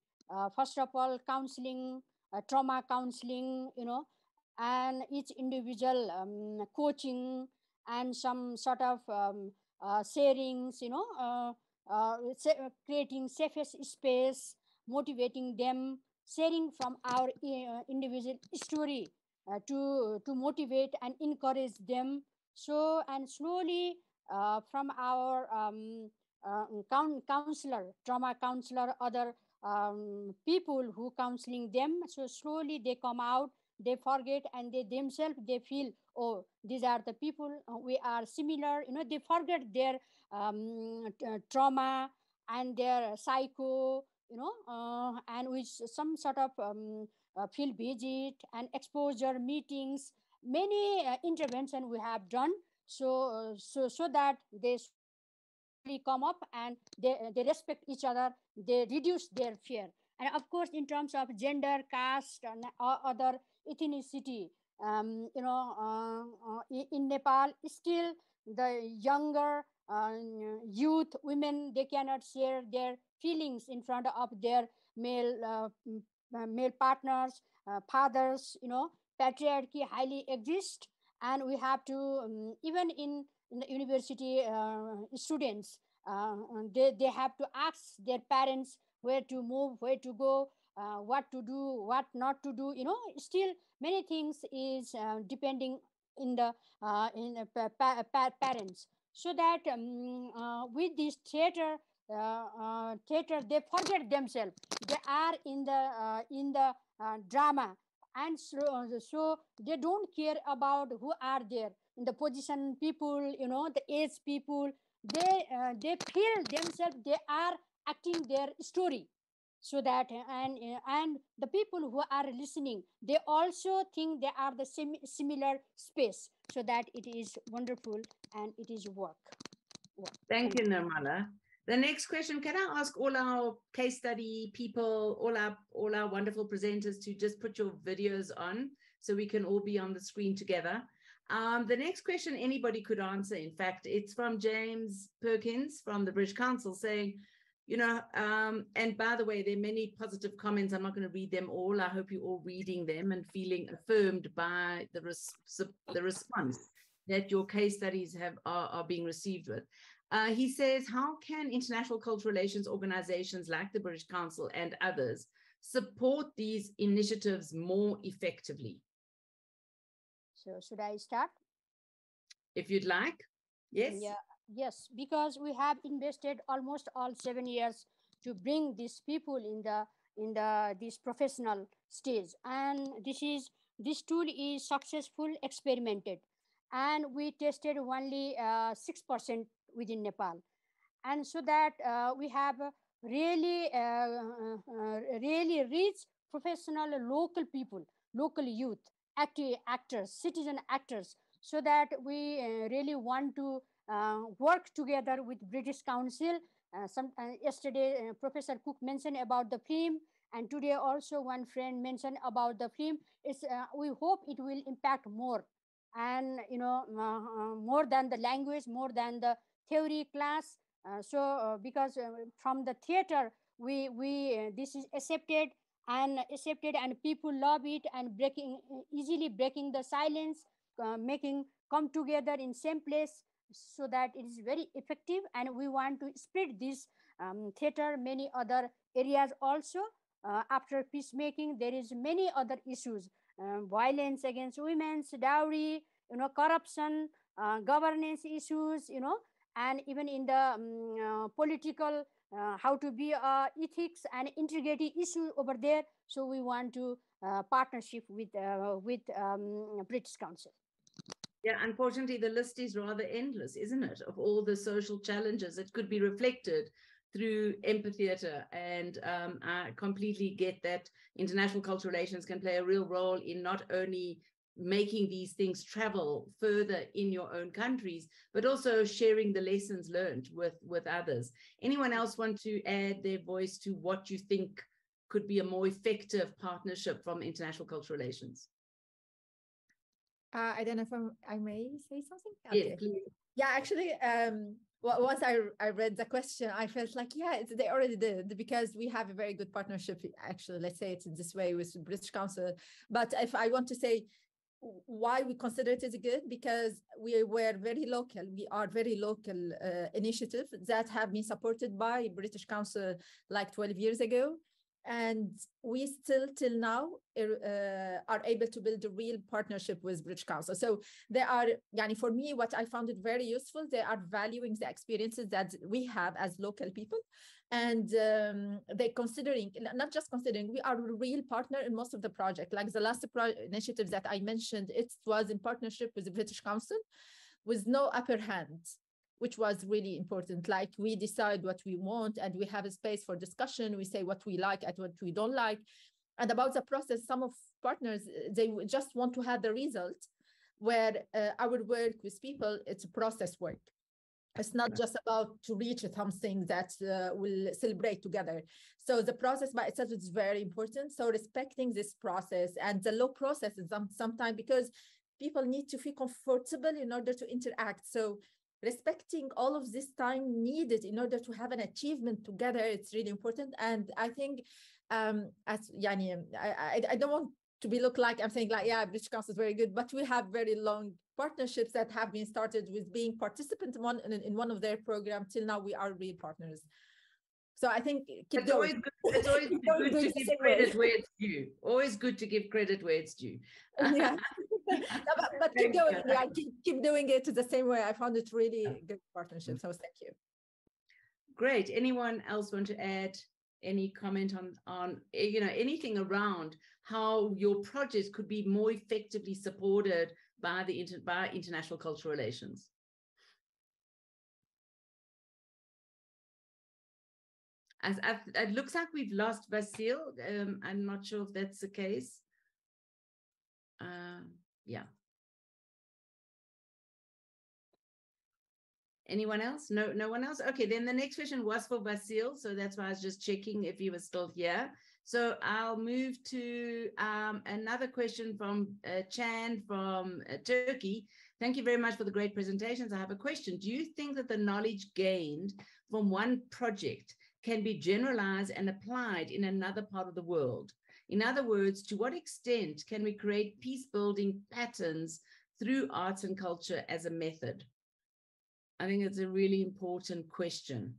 First of all, counseling, trauma counseling, you know, and each individual coaching and some sort of sharings, you know, creating safest space, motivating them, sharing from our individual story to motivate and encourage them. So, and slowly from our counselor, trauma counselor, other people who counseling them, so slowly they come out, they forget, and they themselves, they feel, oh, these are the people, we are similar, you know, they forget their trauma and their psycho, you know, and with some sort of field visit and exposure meetings, many intervention we have done, so that they come up and they respect each other, they reduce their fear. And of course, in terms of gender, caste, and other ethnicity, you know, in Nepal, still the younger youth, women, they cannot share their feelings in front of their male partners, fathers, you know, patriarchy highly exists. And we have to, even in the university students, they have to ask their parents where to move, where to go, what to do, what not to do. You know, still many things is depending in the parents. So that with this theater, they forget themselves. They are in the drama, and so they don't care about who are there in the position people, you know, the age people. They feel themselves, they are acting their story, so that and the people who are listening, they also think they are the same similar space, so that it is wonderful and it is work. Thank you, Nirmala. The next question, can I ask all our case study people, all our wonderful presenters to just put your videos on so we can all be on the screen together. The next question anybody could answer, in fact, it's from James Perkins from the British Council saying, you know, and by the way, there are many positive comments. I'm not going to read them all. I hope you're all reading them and feeling affirmed by the response that your case studies are being received with. He says, how can international cultural relations organizations like the British Council and others support these initiatives more effectively? So should I start? If you'd like, yes. Yeah. Yes, because we have invested almost all 7 years to bring these people in this professional stage, and this tool is successful experimented, and we tested only 6% within Nepal, and so that we have really reached professional local people, local youth, actors, citizen actors, so that we really want to work together with British Council. Yesterday, Professor Cook mentioned about the film, and today also one friend mentioned about the film. We hope it will impact more, and you know, more than the language, more than the theory class. Because from the theater, we this is accepted, and people love it, and easily breaking the silence. making come together in same place so that it is very effective. And we want to spread this theater many other areas also. After peacemaking, there is many other issues, violence against women, dowry, corruption, governance issues, and even in the political, how to be ethics and integrity issue over there. So we want to partnership with British Council. Yeah, unfortunately, the list is rather endless, isn't it? Of all the social challenges that could be reflected through amphitheatre, and I completely get that international cultural relations can play a real role in not only making these things travel further in your own countries, but also sharing the lessons learned with others. Anyone else want to add their voice to what you think could be a more effective partnership from international cultural relations? I don't know if I may say something. Okay. Yes, please. Yeah, actually, once I read the question, I felt like, yeah, they already did, because we have a very good partnership, actually, let's say it in this way, with the British Council. But if I want to say why we consider it as good, because we were very local. We are very local initiatives that have been supported by British Council like 12 years ago. And we still till now are able to build a real partnership with British Council. So there are, yani for me, what I found it very useful, they are valuing the experiences that we have as local people. And they're considering, not just considering, we are a real partner in most of the project. Like the last initiative that I mentioned, it was in partnership with the British Council with no upper hand, which was really important. Like we decide what we want and we have a space for discussion. We say what we like and what we don't like. And about the process, some of partners, they just want to have the result, where our work with people, it's a process work. It's not just about to reach something that we'll celebrate together. So the process by itself is very important. So respecting this process and the low process is sometimes because people need to feel comfortable in order to interact. So respecting all of this time needed in order to have an achievement together, it's really important. And I think, as Yani, I don't want to be look like I'm saying like, yeah, British Council is very good, but we have very long partnerships that have been started with being participant in one of their programs. Till now, we are real partners. So I think it's always good to give credit where it's due. Always good to give credit where it's due. Yeah. No, but keep going. Yeah, keep doing it the same way. I found it really good partnership. So thank you. Great. Anyone else want to add any comment on anything around how your projects could be more effectively supported by the by international cultural relations? As it looks like we've lost Vasyl. I'm not sure if that's the case. Yeah. Anyone else? No one else? Okay, then the next question was for Vasyl. So that's why I was just checking if he was still here. So I'll move to another question from Chan from Turkey. Thank you very much for the great presentations. I have a question. Do you think that the knowledge gained from one project can be generalized and applied in another part of the world? In other words, to what extent can we create peace-building patterns through arts and culture as a method? I think it's a really important question,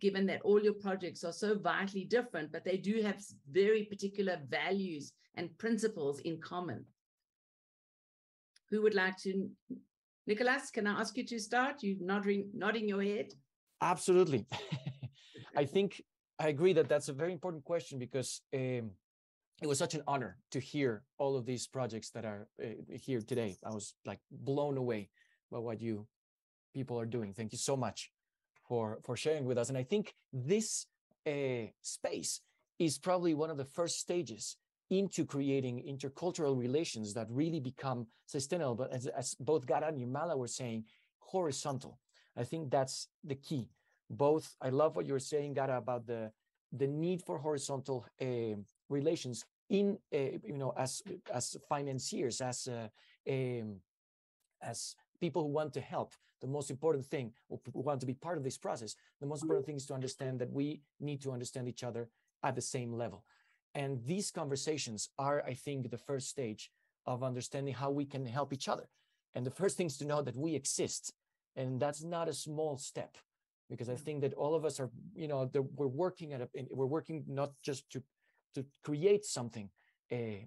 given that all your projects are so vitally different, but they do have very particular values and principles in common. Who would like to? Nicolás, can I ask you to start? You're nodding your head. Absolutely. I think I agree that that's a very important question, because it was such an honor to hear all of these projects that are here today. I was like blown away by what you people are doing. Thank you so much for sharing with us. And I think this space is probably one of the first stages into creating intercultural relations that really become sustainable, but as both Ghada and Nirmala were saying, horizontal. I think that's the key. Both, I love what you're saying, Ghada, about the need for horizontal relations in as financiers, as people who want to help. The most important thing, or who want to be part of this process, the most important thing is to understand that we need to understand each other at the same level. And these conversations are, I think, the first stage of understanding how we can help each other. And the first thing is to know that we exist. And that's not a small step, because I think that all of us are, you know, we're working at we're working not just to create something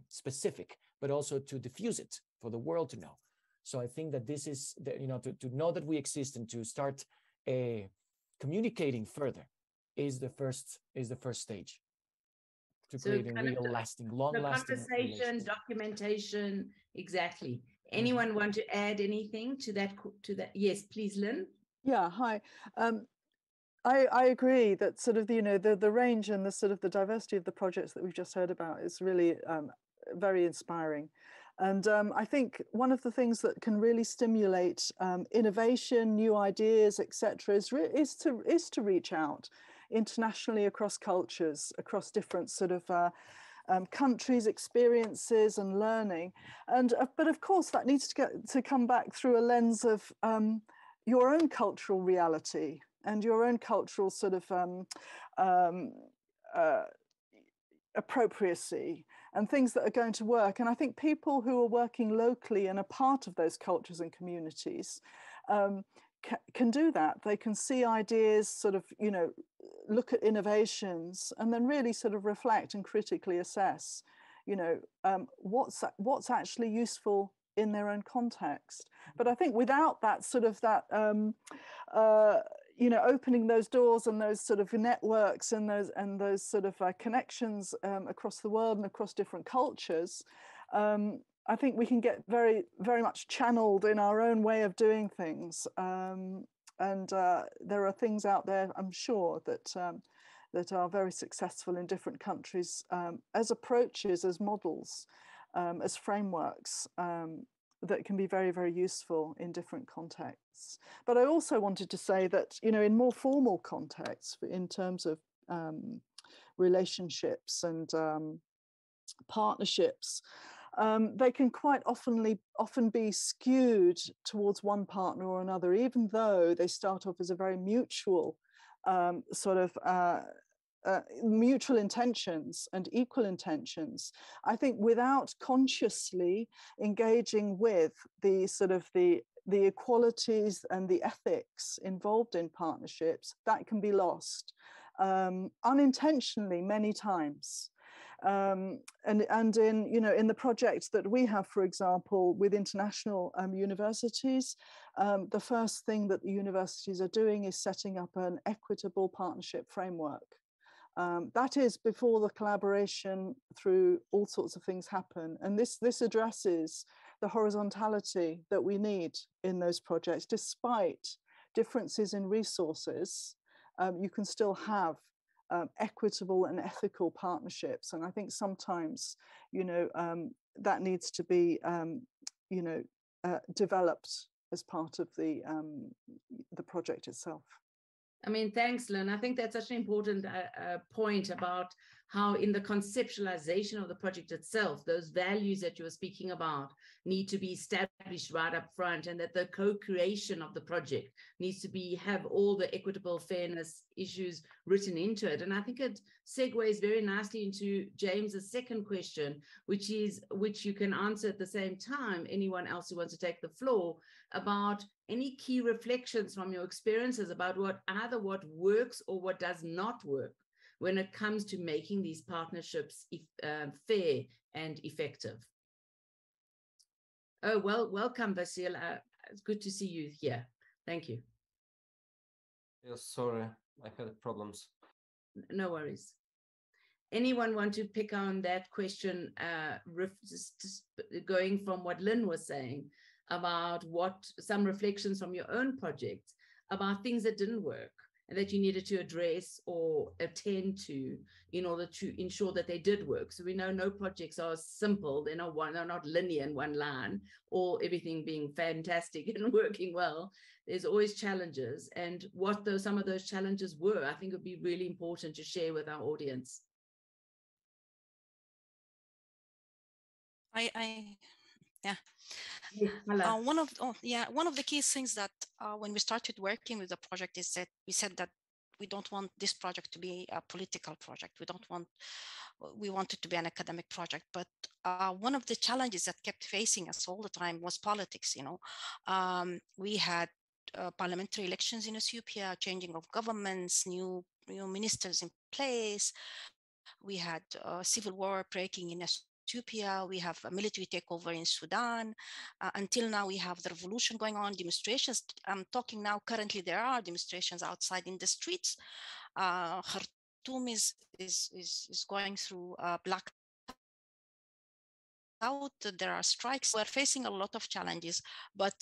specific, but also to diffuse it for the world to know. So I think that this is, you know, to know that we exist and to start communicating further is the first stage to creating real, lasting, long-lasting conversation, documentation. Exactly. Anyone want to add anything to that? Yes, please, Lynn. Yeah. Hi. I agree that sort of the range and the sort of the diversity of the projects that we've just heard about is really very inspiring. And I think one of the things that can really stimulate innovation, new ideas, etc., is to reach out internationally across cultures, across different sort of countries, experiences, and learning. And but of course that needs to come back through a lens of your own cultural reality and your own cultural sort of appropriacy and things that are going to work. And I think people who are working locally and are part of those cultures and communities can do that. They can see ideas, sort of, you know, look at innovations, and then really sort of reflect and critically assess, you know, what's actually useful in their own context. But I think without that sort of you know, opening those doors and those sort of networks and those sort of connections across the world and across different cultures, I think we can get very, very much channeled in our own way of doing things. And there are things out there, I'm sure, that that are very successful in different countries as approaches, as models, as frameworks that can be very, very useful in different contexts. But I also wanted to say that, you know, in more formal contexts, in terms of relationships and partnerships, they can quite often be skewed towards one partner or another, even though they start off as a very mutual sort of mutual intentions and equal intentions. I think without consciously engaging with the sort of the equalities and the ethics involved in partnerships, that can be lost unintentionally many times. And in, you know, in the project that we have, for example, with international universities, the first thing that the universities are doing is setting up an equitable partnership framework. That is before the collaboration through all sorts of things happen. And this addresses the horizontality that we need in those projects. Despite differences in resources, you can still have equitable and ethical partnerships. And I think sometimes, you know, that needs to be, you know, developed as part of the project itself. I mean, thanks, Lynn. I think that's such an important point about how in the conceptualization of the project itself, those values that you were speaking about need to be established right up front, and that the co-creation of the project needs to have all the equitable fairness issues written into it. And I think it segues very nicely into James's second question, which you can answer at the same time, anyone else who wants to take the floor, about any key reflections from your experiences about what works or what does not work when it comes to making these partnerships fair and effective. Oh, well, welcome, Vasyl. It's good to see you here. Thank you. Yes, sorry, I had problems. No worries. Anyone want to pick on that question, going from what Lynn was saying, about some reflections from your own project about things that didn't work and that you needed to address or attend to in order to ensure that they did work? So we know no projects are simple. They're not linear in one line, or everything being fantastic and working well. There's always challenges, and what some of those challenges were, I think would be really important to share with our audience. One of the key things that when we started working with the project is that we said that we don't want this project to be a political project. We want it to be an academic project. But one of the challenges that kept facing us all the time was politics. You know, we had parliamentary elections in Ethiopia, changing of governments, new ministers in place. We had civil war breaking in Ethiopia. We have a military takeover in Sudan. Until now, we have the revolution going on, demonstrations. I'm talking now, currently there are demonstrations outside in the streets. Khartoum is going through blackout. There are strikes. We're facing a lot of challenges, but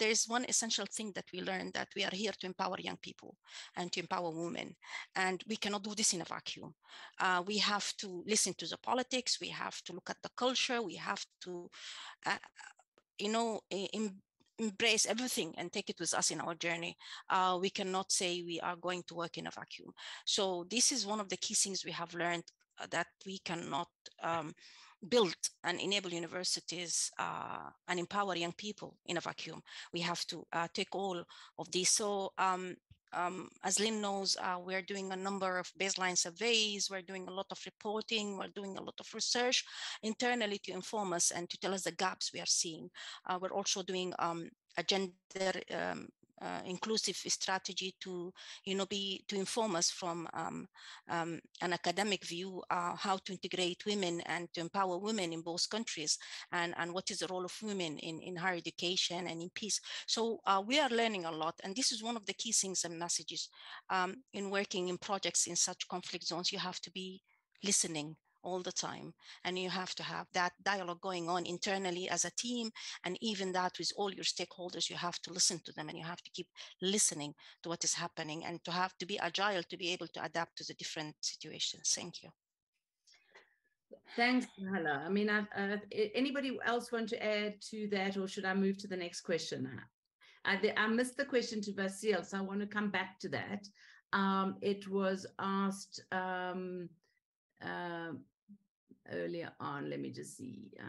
there is one essential thing that we learned, that we are here to empower young people and to empower women, and we cannot do this in a vacuum. We have to listen to the politics, we have to look at the culture, we have to embrace everything and take it with us in our journey. We cannot say we are going to work in a vacuum. So this is one of the key things we have learned, that we cannot build and enable universities and empower young people in a vacuum. We have to take all of these. So as Lynn knows, we're doing a number of baseline surveys, we're doing a lot of reporting, we're doing a lot of research internally to inform us and to tell us the gaps we are seeing. We're also doing a gender inclusive strategy to, to inform us from an academic view how to integrate women and to empower women in both countries, and what is the role of women in higher education and in peace. So we are learning a lot, and this is one of the key things and messages in working in projects in such conflict zones. You have to be listening all the time, and you have to have that dialogue going on internally as a team, and even that with all your stakeholders. You have to listen to them, and you have to keep listening to what is happening, and to have to be agile to be able to adapt to the different situations. Thank you. Thanks, Hala. I mean, anybody else want to add to that, or should I move to the next question? I missed the question to Vasyl, so I want to come back to that. It was asked earlier on. Let me just see, I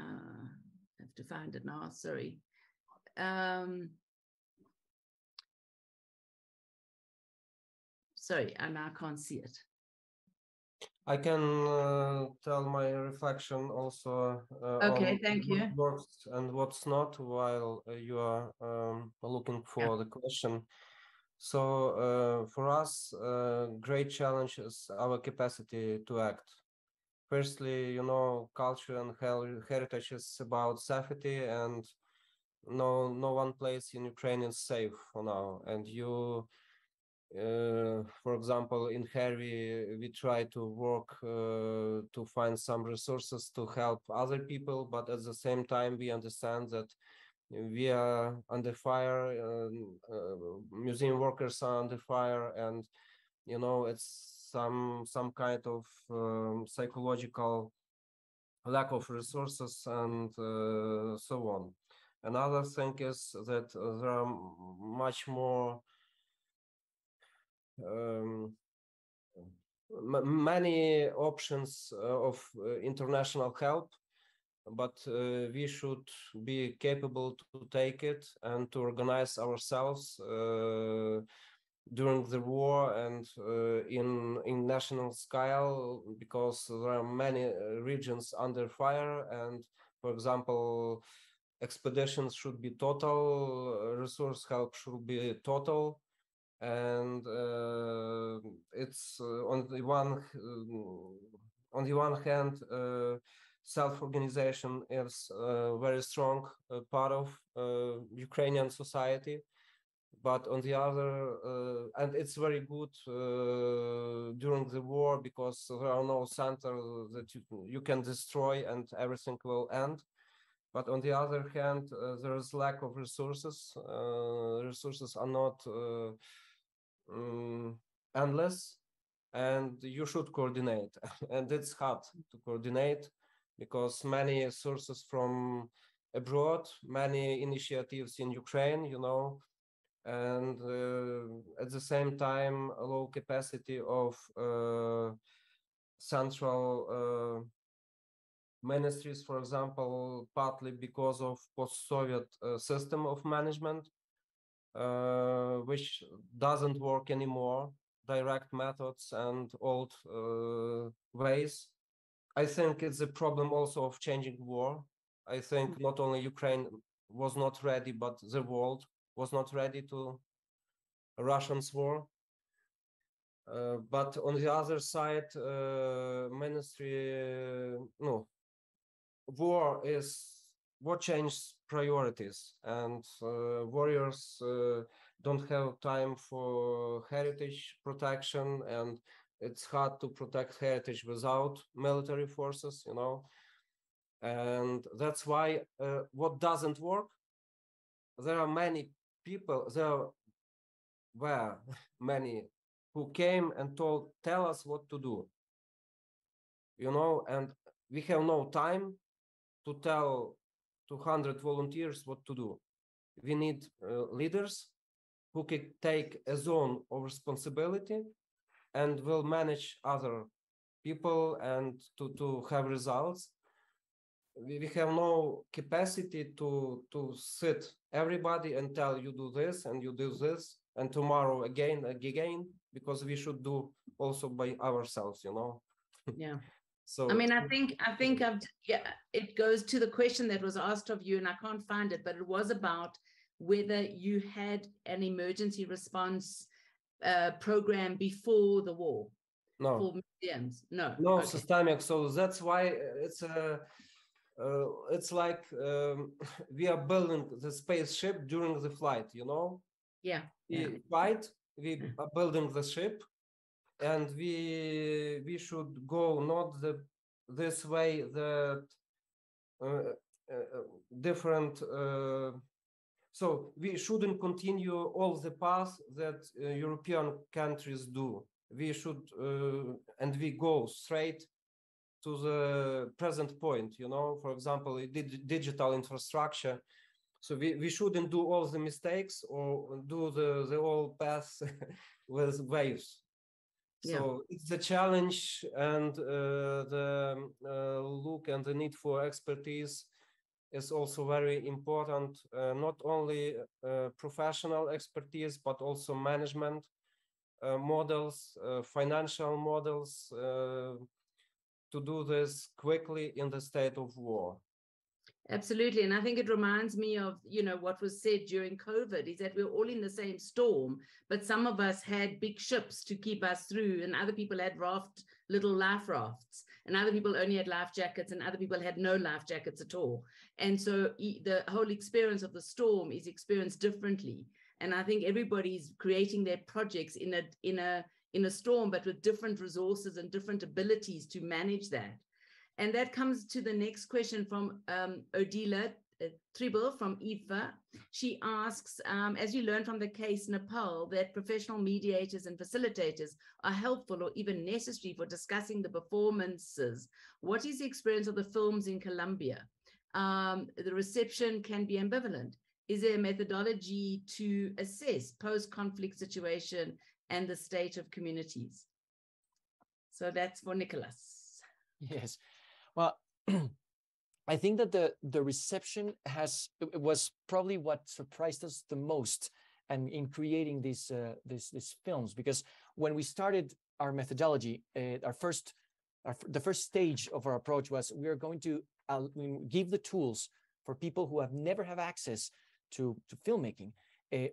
have to find it now, sorry. Sorry, and I can't see it. I can tell my reflection also. Okay, thank you. What works and what's not, while you are looking for the question. So for us, great challenge is our capacity to act. Firstly, culture and heritage is about safety, and no one place in Ukraine is safe for now. And you, for example, in Harry, we try to work to find some resources to help other people, but at the same time, we understand that we are under fire, museum workers are under fire, and it's some kind of psychological lack of resources, and so on. Another thing is that there are much more many options of international help, but we should be capable to take it and to organize ourselves during the war and in national scale, because there are many regions under fire. And for example, expeditions should be total, resource help should be total. And it's on the one hand, self-organization is a very strong part of Ukrainian society, but on the other, and it's very good during the war, because there are no centers that you can destroy and everything will end. But on the other hand, there is lack of resources. Resources are not endless, and you should coordinate. And it's hard to coordinate, because many sources from abroad, many initiatives in Ukraine, and at the same time, a low capacity of central ministries, for example, partly because of post-Soviet system of management, which doesn't work anymore. direct methods and old ways. I think it's a problem also of changing war. I think not only Ukraine was not ready, but the world was not ready to Russians war. But on the other side, war is what changes priorities, and warriors don't have time for heritage protection, and it's hard to protect heritage without military forces, you know. And that's why what doesn't work, there were many who came and tell us what to do, you know, and we have no time to tell 200 volunteers what to do. We need leaders who can take a zone of responsibility and will manage other people and to have results. We have no capacity to sit everybody and tell you do this and you do this and tomorrow again, because we should do also by ourselves, you know. Yeah. So I mean, it goes to the question that was asked of you, and I can't find it, but it was about whether you had an emergency response program before the war. No. For museums. No. No, okay. Systemic. So that's why it's like we are building the spaceship during the flight, you know. Yeah. We are building the ship, and we should go not this way that different. So we shouldn't continue all the path that European countries do. We should and we go straight to the present point, you know. For example, digital infrastructure. So we shouldn't do all the mistakes or do the old path with waves. Yeah. So it's a challenge, and the look and the need for expertise is also very important, not only professional expertise, but also management models, financial models, to do this quickly in the state of war. Absolutely. And I think it reminds me of, you know, what was said during COVID is that we're all in the same storm, but some of us had big ships to keep us through, and other people had little life rafts, and other people only had life jackets, and other people had no life jackets at all. And so the whole experience of the storm is experienced differently. And I think everybody's creating their projects in a storm, but with different resources and different abilities to manage that. And that comes to the next question from Odila Tribble from IFA. She asks, as you learn from the case Nepal, that professional mediators and facilitators are helpful or even necessary for discussing the performances. What is the experience of the films in Colombia? The reception can be ambivalent. Is there a methodology to assess post-conflict situation and the state of communities? So that's for Nicolás. Yes. Well, I think that the reception was probably what surprised us the most, and in creating these films, because when we started our methodology, the first stage of our approach was we are going to give the tools for people who have never have access to filmmaking,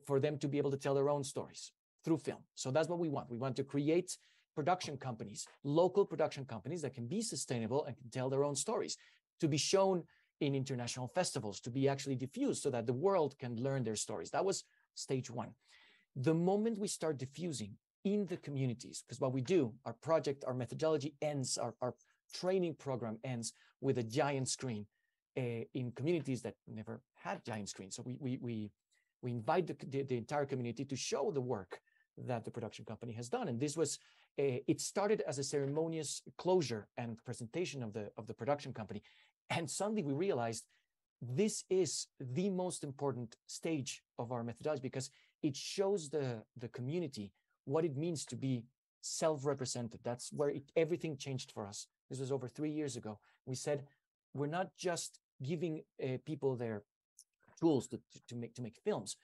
for them to be able to tell their own stories through film. So that's what we want. We want to create production companies, local production companies that can be sustainable and can tell their own stories, to be shown in international festivals, to be actually diffused so that the world can learn their stories. That was stage one. The moment we start diffusing in the communities, because what we do, our project, our methodology ends, our training program ends with a giant screen in communities that never had giant screens. So we invite the entire community to show the work that the production company has done. And this was, it started as a ceremonious closure and presentation of the production company. And suddenly we realized this is the most important stage of our methodology, because it shows the community what it means to be self-represented. That's where everything changed for us. This was over 3 years ago. We said, we're not just giving people their tools to make films.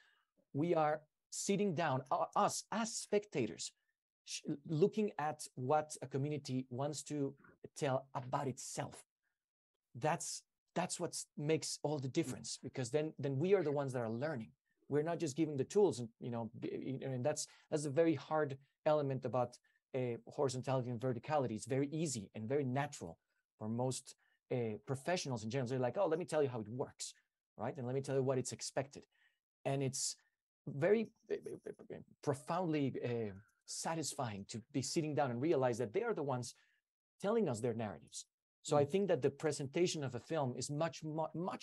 We are sitting down, us as spectators, looking at what a community wants to tell about itself. That's what makes all the difference, because then we are the ones that are learning. We're not just giving the tools, and and that's a very hard element about horizontality and verticality. It's very easy and very natural for most professionals in general. They're like, oh, let me tell you how it works, right? And let me tell you what it's expected. And it's very profoundly satisfying to be sitting down and realize that they are the ones telling us their narratives. So I think that the presentation of a film is much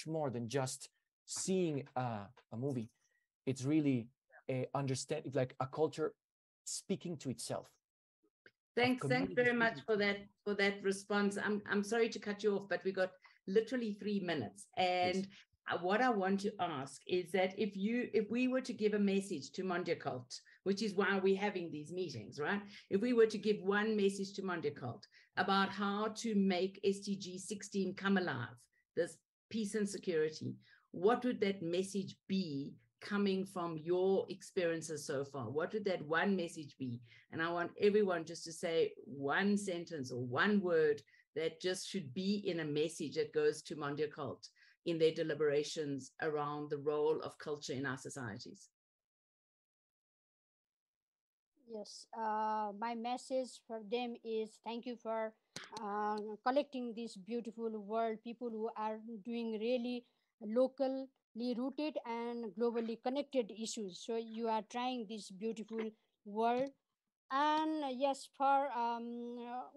more than just seeing a movie. It's really understanding, like a culture speaking to itself. Thanks very much for that response. I'm sorry to cut you off, but we got literally 3 minutes. And yes. What I want to ask is that if we were to give a message to Mondiacult, which is why we're having these meetings, right? If we were to give one message to Mondiacult about how to make SDG 16 come alive, this peace and security, what would that message be coming from your experiences so far? What would that one message be? And I want everyone just to say one sentence or one word that just should be in a message that goes to Mondiacult in their deliberations around the role of culture in our societies. Yes, my message for them is thank you for collecting this beautiful world, people who are doing really locally rooted and globally connected issues. So you are trying this beautiful world. And yes, for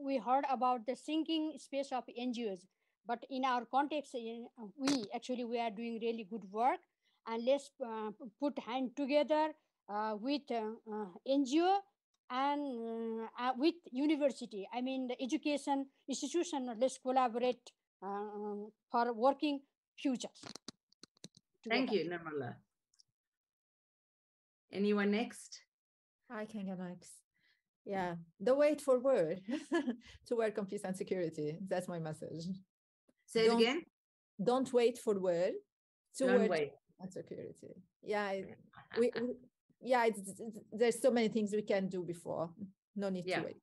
we heard about the sinking space of NGOs, but in our context, we are doing really good work. And let's put hand together with NGO and with university. I mean, the education institution, let's collaborate for working futures. Thank you, Nirmala. Anyone next? I can go next. Yeah, the way forward to work on peace and security. That's my message. Say it again. Don't wait for word. Don't wait. And security. Yeah, there's so many things we can do before. No need to wait.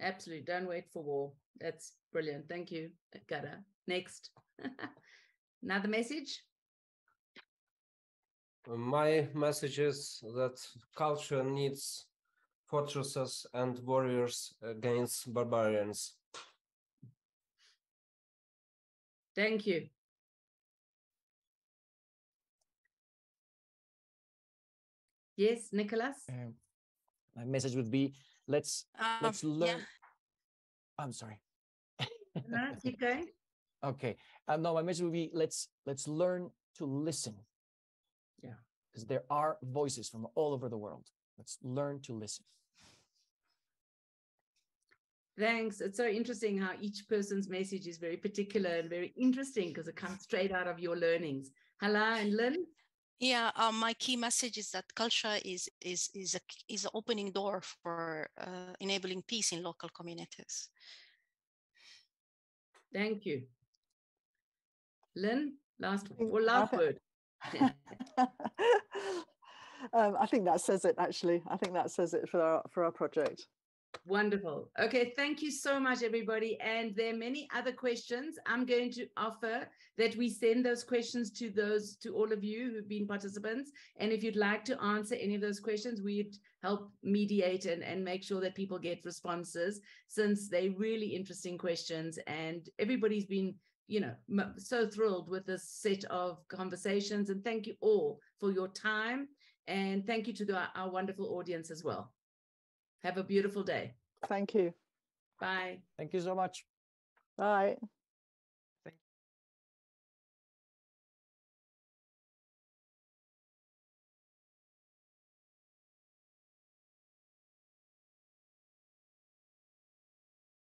Absolutely, don't wait for war. That's brilliant. Thank you, Ghada. Next. Another message? My message is that culture needs fortresses and warriors against barbarians. Thank you. Yes, Nicolás? My message would be, let's learn. Yeah. I'm sorry. No, keep going. Okay. No, my message would be, let's learn to listen. Yeah. Because there are voices from all over the world. Let's learn to listen. Thanks. It's so interesting how each person's message is very particular and very interesting because it comes straight out of your learnings. Hala and Lynn? Yeah, my key message is that culture is an opening door for enabling peace in local communities. Thank you. Lynn, last word. I think that says it, actually. I think that says it for our project. Wonderful. Okay, thank you so much, everybody. And there are many other questions. I'm going to offer that we send those questions to all of you who've been participants. And if you'd like to answer any of those questions, we'd help mediate and make sure that people get responses, since they're really interesting questions. And everybody's been so thrilled with this set of conversations. And thank you all for your time. And thank you to our wonderful audience as well. Have a beautiful day. Thank you. Bye. Thank you so much. Bye.